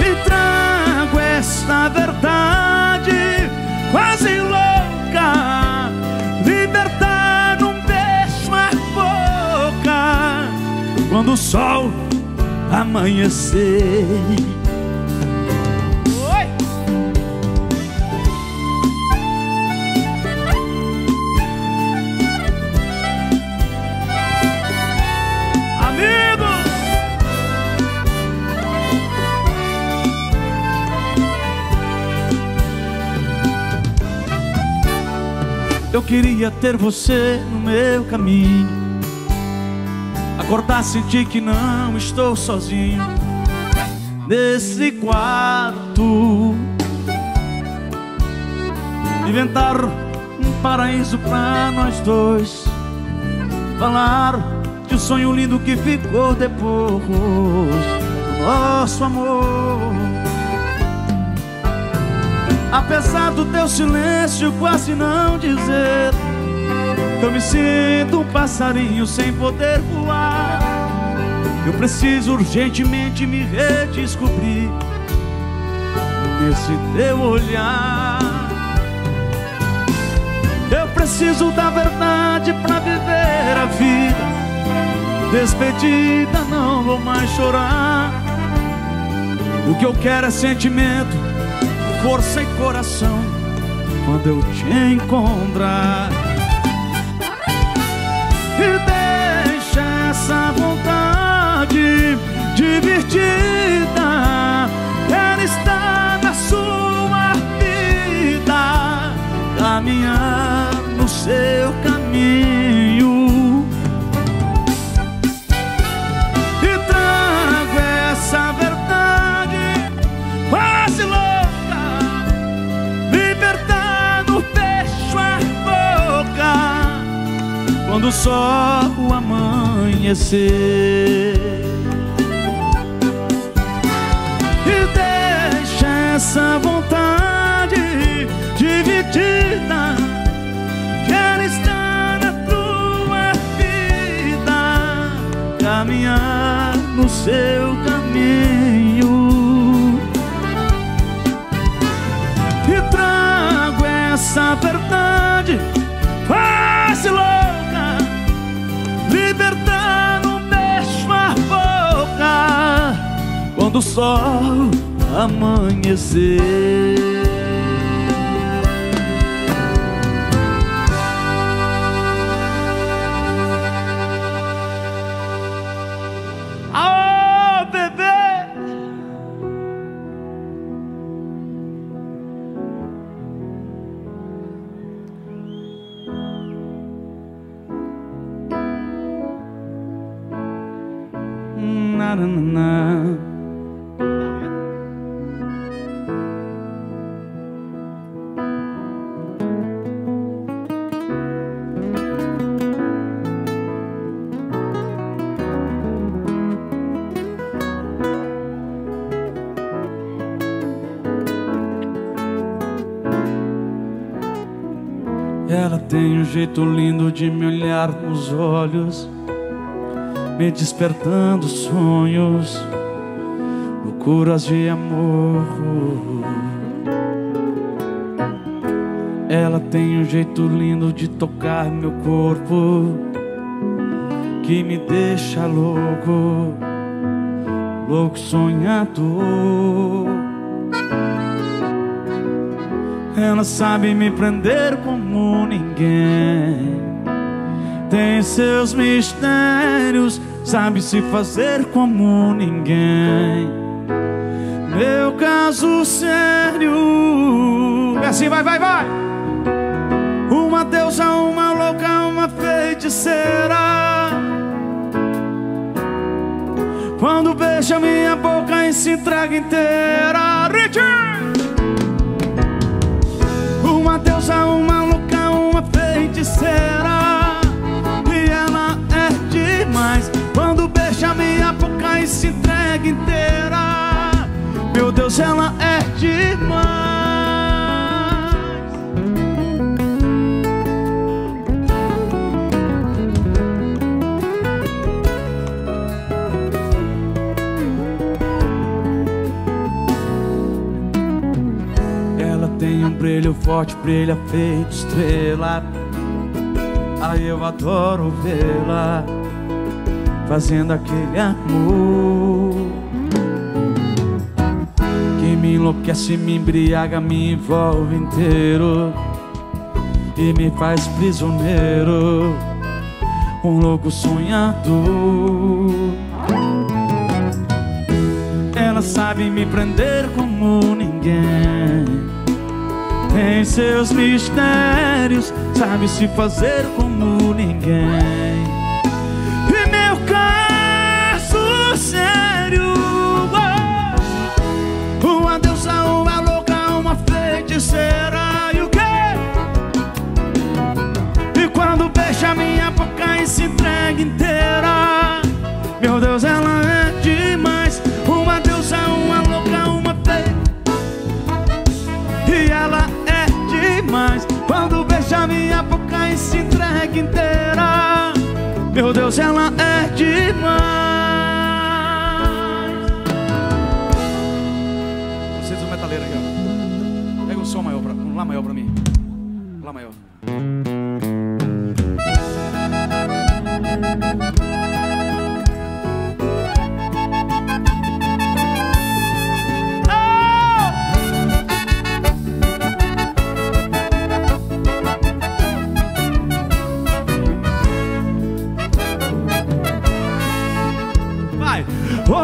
E trago esta verdade quase louca, libertar num beijo a boca quando o sol amanhecer. Oi! Amigo! Eu queria ter você no meu caminho, acordar, sentir que não estou sozinho nesse quarto, inventar um paraíso pra nós dois, falar de um sonho lindo que ficou depois do nosso amor. Apesar do teu silêncio quase não dizer, eu me sinto um passarinho sem poder voar. Eu preciso urgentemente me redescobrir nesse teu olhar. Eu preciso da verdade pra viver a vida. Despedida, não vou mais chorar. O que eu quero é sentimento, força e coração quando eu te encontrar. E deixa essa vontade divertida, quero estar na sua vida, caminhar no seu caminho. E trago essa verdade quase louca, libertar no beijo a boca quando o só o amanhecer. E deixa essa vontade dividida, quero estar na tua vida, caminhar no seu caminho. E trago essa verdade quase louca, libertando mesmo a boca, quando o sol amanhecer. Jeito lindo de me olhar nos olhos, me despertando sonhos, loucuras de amor. Ela tem um jeito lindo de tocar meu corpo, que me deixa louco, louco sonhador. Ela sabe me prender como ninguém, tem seus mistérios, sabe se fazer como ninguém. Meu caso sério, é assim, vai, vai, vai. Uma deusa, uma louca, uma feiticeira, quando beija minha boca e se entrega inteira. Richie! Uma deusa, uma louca, uma feiticeira, e ela é demais, quando beija minha boca e se entrega inteira. Meu Deus, ela é demais. Ela tem um brilho forte, brilha feito estrela, aí eu adoro vê-la fazendo aquele amor que me enlouquece, me embriaga, me envolve inteiro e me faz prisioneiro, um louco sonhador. Ela sabe me prender como ninguém, tem seus mistérios, sabe se fazer como ninguém. E meu caso sério, oh, uma deusa, uma louca, uma feiticeira, e o quê? E quando beija minha boca e se entrega inteira. Meu Deus, ela é demais, uma deusa, uma louca, uma feiticeira, e ela é demais, quando beija minha boca e se entrega inteira. Meu Deus, ela é demais. Preciso de um metaleiro aqui, ó. Pega um som maior, pra, um lá maior pra mim. Lá maior.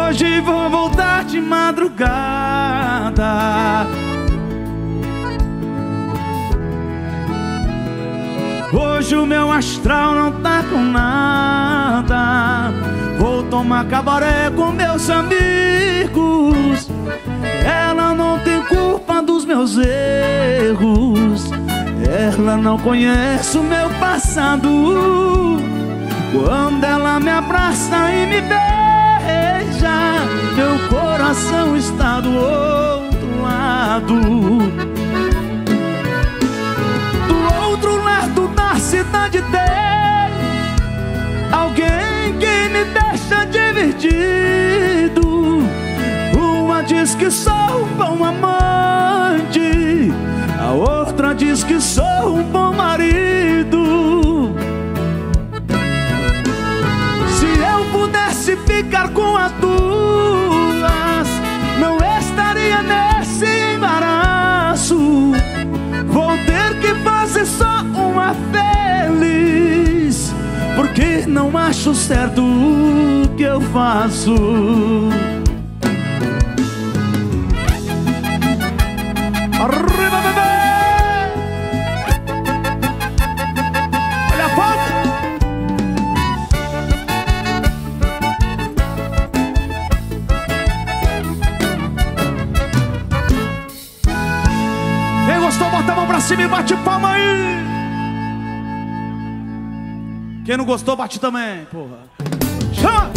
Hoje vou voltar de madrugada, hoje o meu astral não tá com nada. Vou tomar cabaré com meus amigos, ela não tem culpa dos meus erros, ela não conhece o meu passado. Quando ela me abraça e me beija, meu coração está do outro lado, do outro lado da cidade dele. Alguém que me deixa divertido. Uma diz que sou um bom amante, a outra diz que sou um bom marido. Se eu pudesse ficar com as duas, não estaria nesse embaraço. Vou ter que fazer só uma feliz, porque não acho certo o que eu faço. Arriba, bebê! Olha a foto! Quem gostou, bota a mão pra cima e bate palma aí! Quem não gostou, bate também, porra! Chama!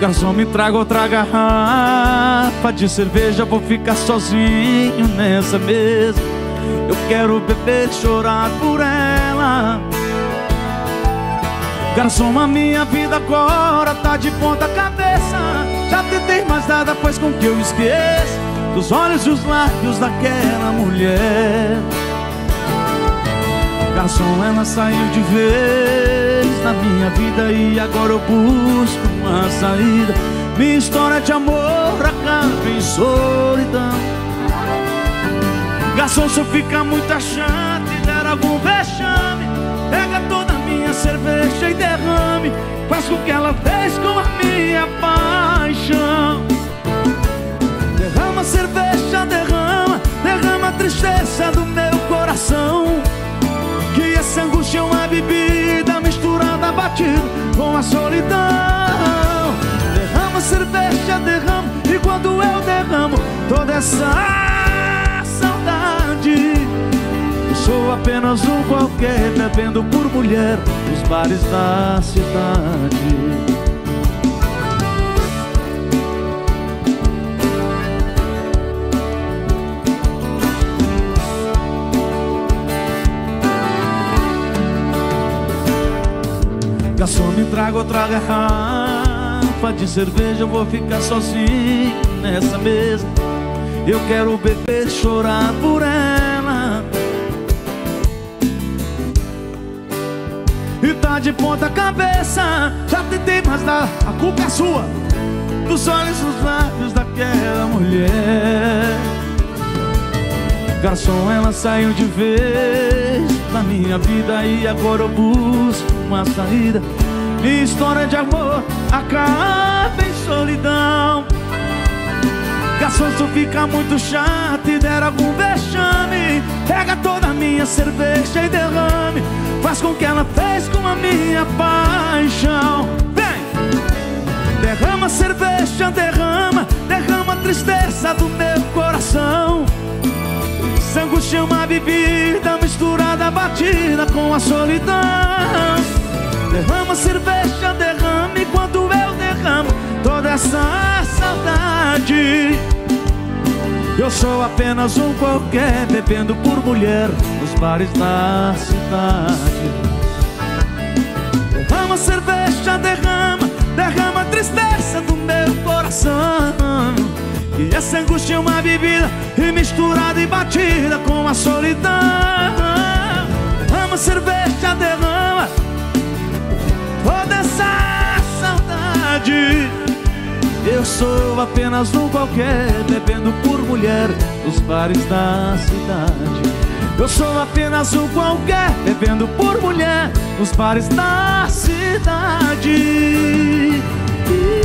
Garçom, me traga outra garrafa de cerveja, vou ficar sozinho nessa mesa. Eu quero beber e chorar por ela. Garçom, a minha vida agora tá de ponta cabeça. Já tentei, mas nada faz com que eu esqueça dos olhos e os lábios daquela mulher. Garçom, ela saiu de vez na minha vida e agora eu busco uma saída. Minha história de amor acaba em solidão. Garçom, se eu ficar muito chato e der algum vexame, pega toda a minha cerveja e derrame. Faz com que ela fez com a minha paixão. Derrama cerveja, derrama, derrama a tristeza do meu coração. Que essa angústia é uma bebida misturada, batida com a solidão. Derrama cerveja, derrama, e quando eu derramo toda essa saudade, eu sou apenas um qualquer bebendo por mulher nos bares da cidade. Garçom, me traga outra garrafa de cerveja, eu vou ficar sozinho nessa mesa. Eu quero beber e chorar por ela. E tá de ponta cabeça, já tentei, mas dá, a culpa é sua, dos olhos e dos lábios daquela mulher. Garçom, ela saiu de vez da minha vida e agora eu busco uma saída. Minha história de amor acaba em solidão. Garçom, se eu ficar muito chato e der algum vexame, pega toda a minha cerveja e derrame. Faz com que ela fez com a minha paixão. Vem! Derrama cerveja, derrama, derrama a tristeza do meu coração. Sangue chama a bebida misturada, batida com a solidão. Derrama cerveja, derrama, e quando eu derramo toda essa saudade, eu sou apenas um qualquer bebendo por mulher nos bares da cidade. Derrama cerveja, derrama, derrama a tristeza do meu coração. E essa angústia é uma bebida e misturada e batida com a solidão. Derrama cerveja, derrama toda essa saudade. Eu sou apenas um qualquer bebendo por mulher nos bares da cidade. Eu sou apenas um qualquer bebendo por mulher nos bares da cidade. Você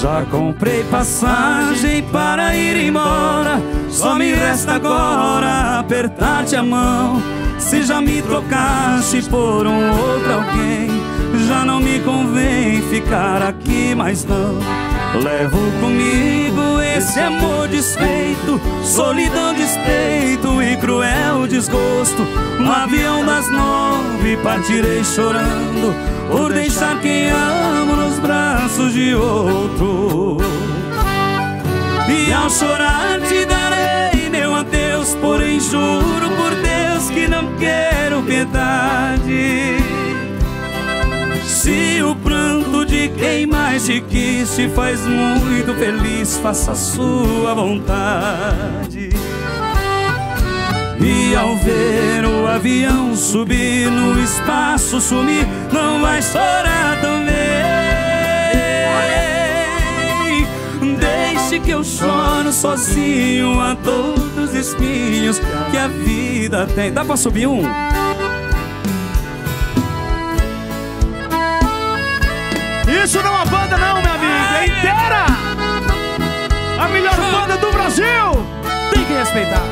Já comprei passagem para ir embora, só me resta agora apertar-te a mão. Se já me trocaste por um outro alguém, já não me convém ficar aqui mais não. Levo comigo esse amor desfeito, solidão, despeito e cruel desgosto. No avião das nove partirei chorando, por deixar quem amo nos braços de outro. E ao chorar te darei meu adeus, porém juro por Deus que não quero piedade. Se o pranto de quem mais te quis te faz muito feliz, faça a sua vontade. E ao ver o avião subir, no espaço sumir, não vai chorar também. Deixe que eu choro sozinho a todos os espinhos que a vida tem. Dá pra subir um? Isso não é uma banda não, minha amiga, é inteira! A melhor banda do Brasil! Tem que respeitar!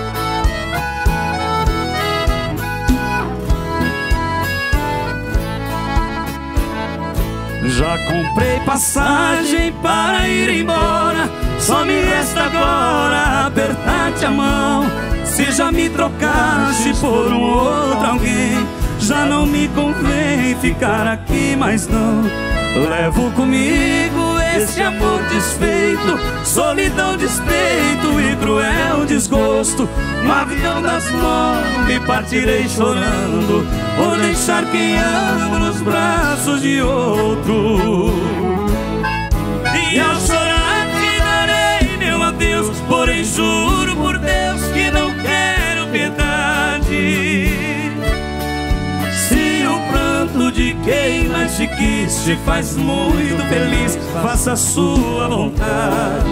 Já comprei passagem para ir embora, só me resta agora apertar-te a mão. Se já me trocaste por um outro alguém, já não me convém ficar aqui mais não. Levo comigo esse amor desfeito, solidão, despeito e cruel desgosto. No avião das nove partirei chorando, por deixar quem amo nos braços de outro. E ao chorar te darei meu adeus, porém juro por Deus que não quero piedade. De quem mais te quis te faz muito feliz, faça a sua vontade.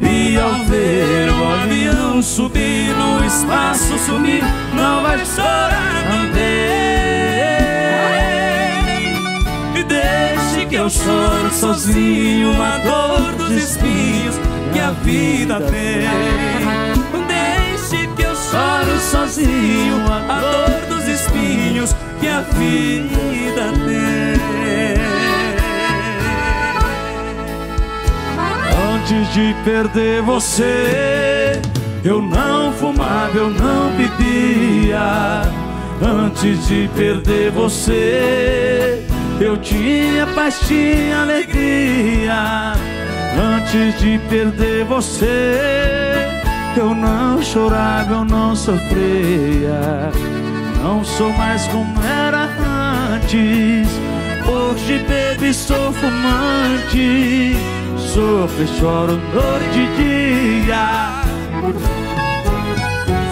E ao ver o avião subir, no espaço sumir, não vai chorar também. Deixe que eu choro sozinho a dor dos espinhos que a vida tem. Deixe que eu choro sozinho a dor dos espinhos que a vida tem. Antes de perder você, eu não fumava, eu não bebia. Antes de perder você, eu tinha paz, tinha alegria. Antes de perder você, eu não chorava, eu não sofria. Não sou mais como era antes, hoje bebo e sou fumante. Sofro e choro noite e dia.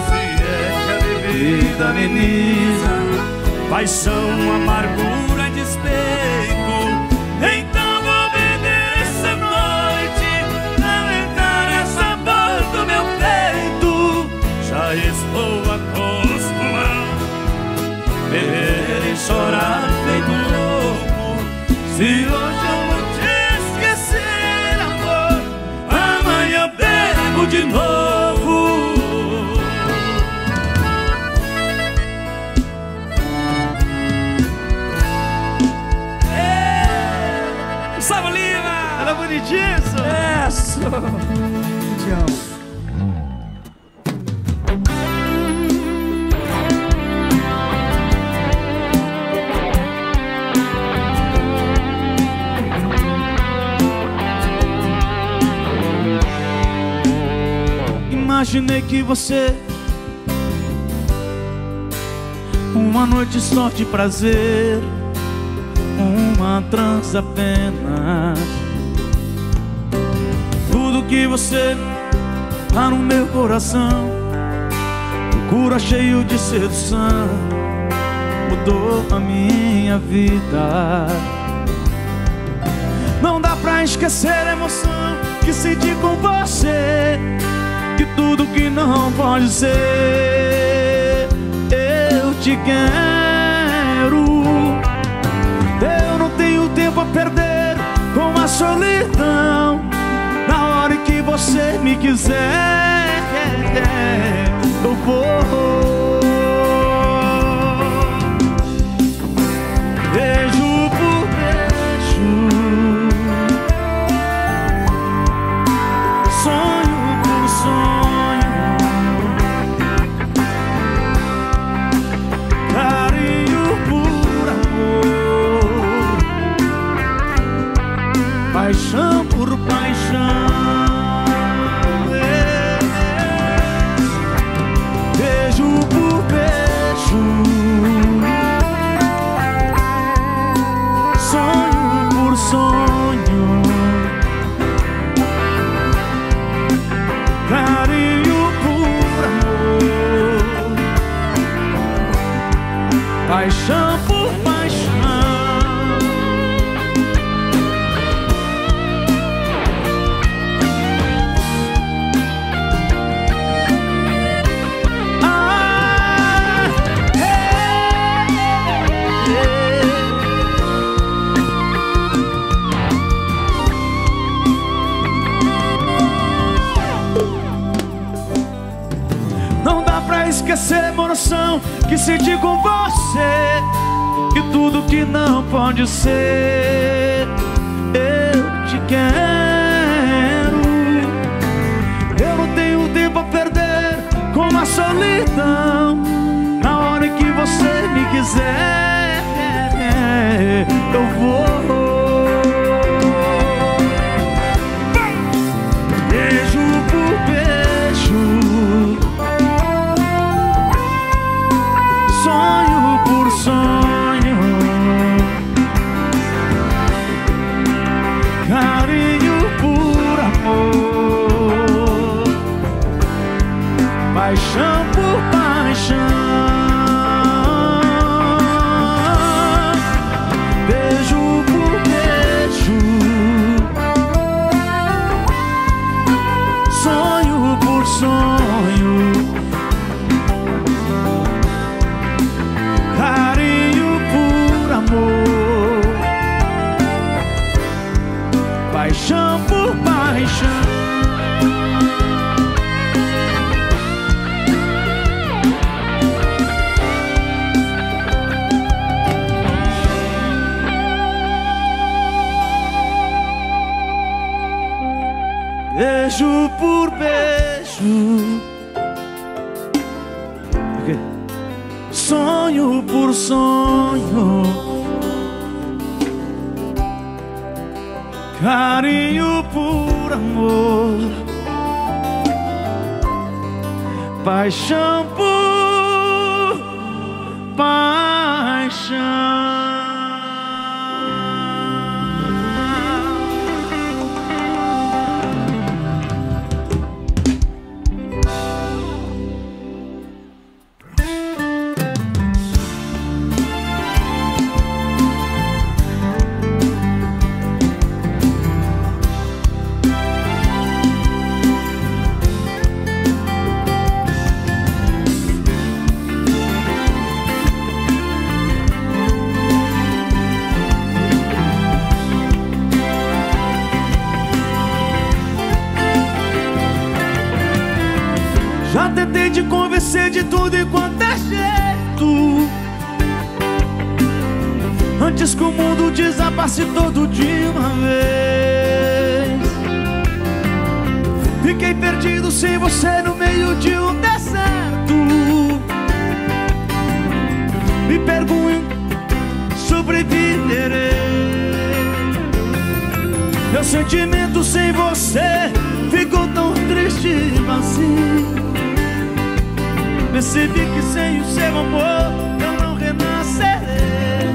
Se é que a bebida ameniza paixão, amargura, despeito, então vou beber essa noite, lamentar essa dor do meu peito. Já estou acostumado beber e chorar feito louco. Se hoje eu não te esquecer, amor, amanhã eu bebo de novo. É. Salve, Lima! Era bonitinho isso? É, sou. Te amo. Imaginei que você, uma noite só de prazer, uma trança apenas. Tudo que você tá no meu coração, procura cheio de sedução, mudou a minha vida. Não dá pra esquecer a emoção que senti com você, que tudo que não pode ser, eu te quero. Eu não tenho tempo a perder com solidão, na hora que você me quiser, eu vou. Beijo por beijo, sonho por sonho, carinho por amor, paixão por paixão. Paixão por paixão. Ah, hey, hey. Não dá pra esquecer a emoção que senti com você, e tudo que não pode ser, eu te quero. Eu não tenho tempo a perder com a solidão, na hora que você me quiser, eu vou. Paixão por paixão, beijo por beijo, sonho por sonho, carinho por amor, paixão por paixão. Beijo por beijo, okay. Sonho por sonho, carinho por amor, paixão por paixão. Tentei te convencer de tudo e quanto é jeito, antes que o mundo desabasse todo de uma vez. Fiquei perdido sem você no meio de um deserto, me pergunto, sobreviverei. Meu sentimento sem você ficou tão triste e vazio. Percebi que sem o seu amor eu não renascerei,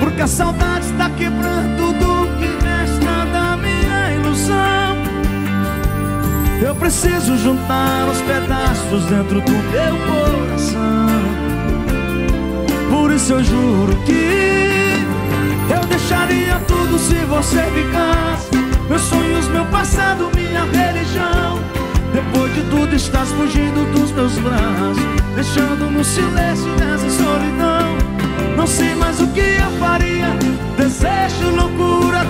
porque a saudade está quebrando tudo que resta da minha ilusão. Eu preciso juntar os pedaços dentro do meu coração. Por isso eu juro que eu deixaria tudo se você ficasse. Meus sonhos, meu passado, minha religião. Depois de tudo estás fugindo dos meus braços, deixando no silêncio dessa solidão. Não sei mais o que eu faria, desejo, loucura,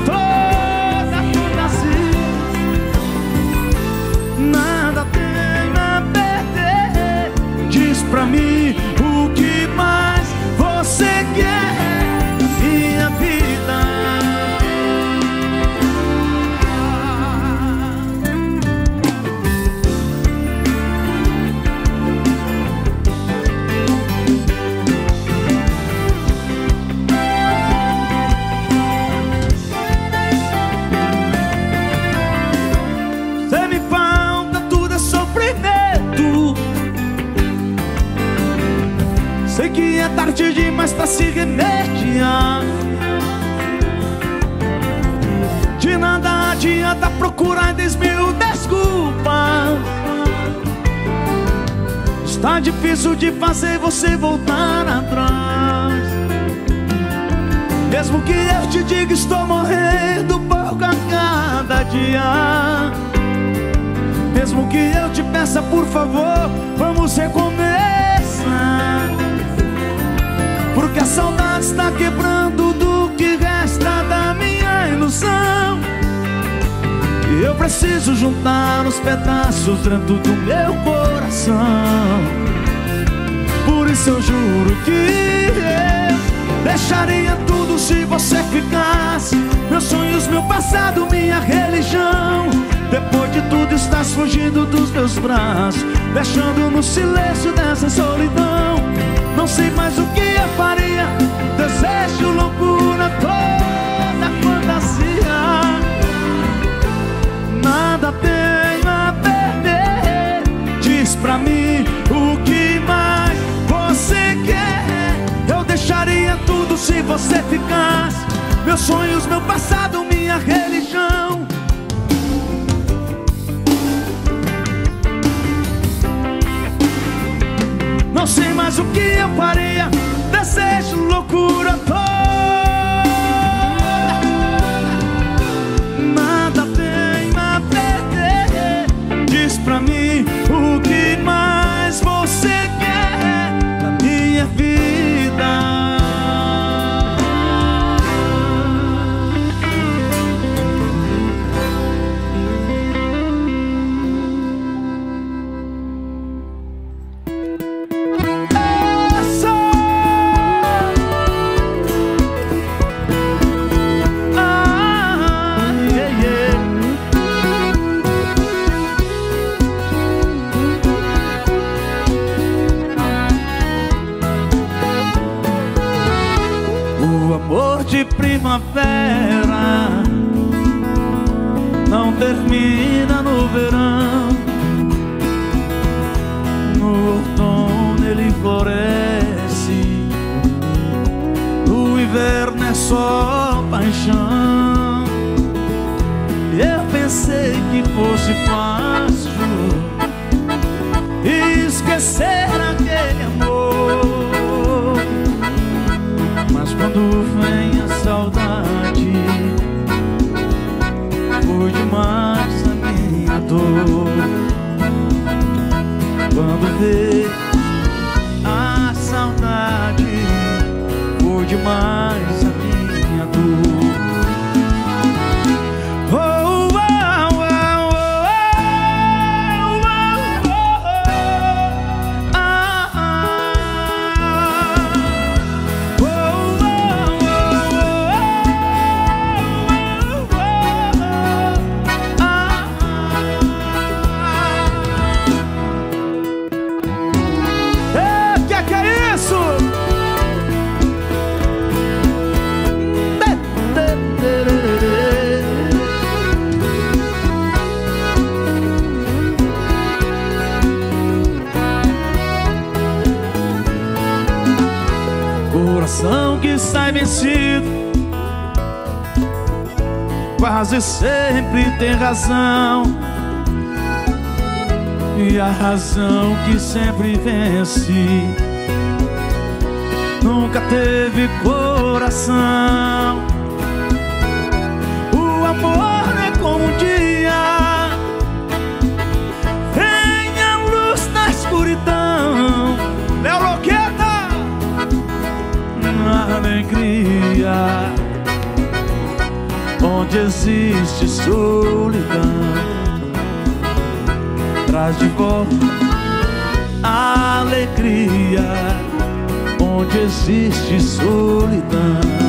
procurar dez mil desculpas. Está difícil de fazer você voltar atrás. Mesmo que eu te diga, estou morrendo pouco a cada dia. Mesmo que eu te peça, por favor, vamos recomeçar. Porque a saudade está quebrando do que resta da minha ilusão. E eu preciso juntar os pedaços dentro do meu coração. Por isso eu juro que eu deixaria tudo se você ficasse. Meus sonhos, meu passado, minha religião. Depois de tudo estás fugindo dos meus braços, deixando no silêncio dessa solidão. Não sei mais o que eu faria, desejo, loucura, toda fantasia. Nada tenho a perder, diz pra mim o que mais você quer. Eu deixaria tudo se você ficasse, meus sonhos, meu passado, minha religião. Não sei mais o que eu faria, desejo, loucura, toda. Nada tenho a perder, diz pra mim o que mais você quer da minha vida. De primavera não termina no verão. No outono ele floresce, no inverno é só paixão. Eu pensei que fosse fácil esquecer aquele amor, mas quando vem a saudade, foi demais a minha dor. Quando veio a saudade, foi demais a minha dor. Oh, oh, oh, oh, oh, oh, oh, ah, ah. Coração que sai vencido quase sempre tem razão, e a razão que sempre vence nunca teve coração. O amor é como um dia, vem a luz na escuridão. Meu Loqueta! Na alegria, onde existe solidão, traz de volta a alegria, onde existe solidão.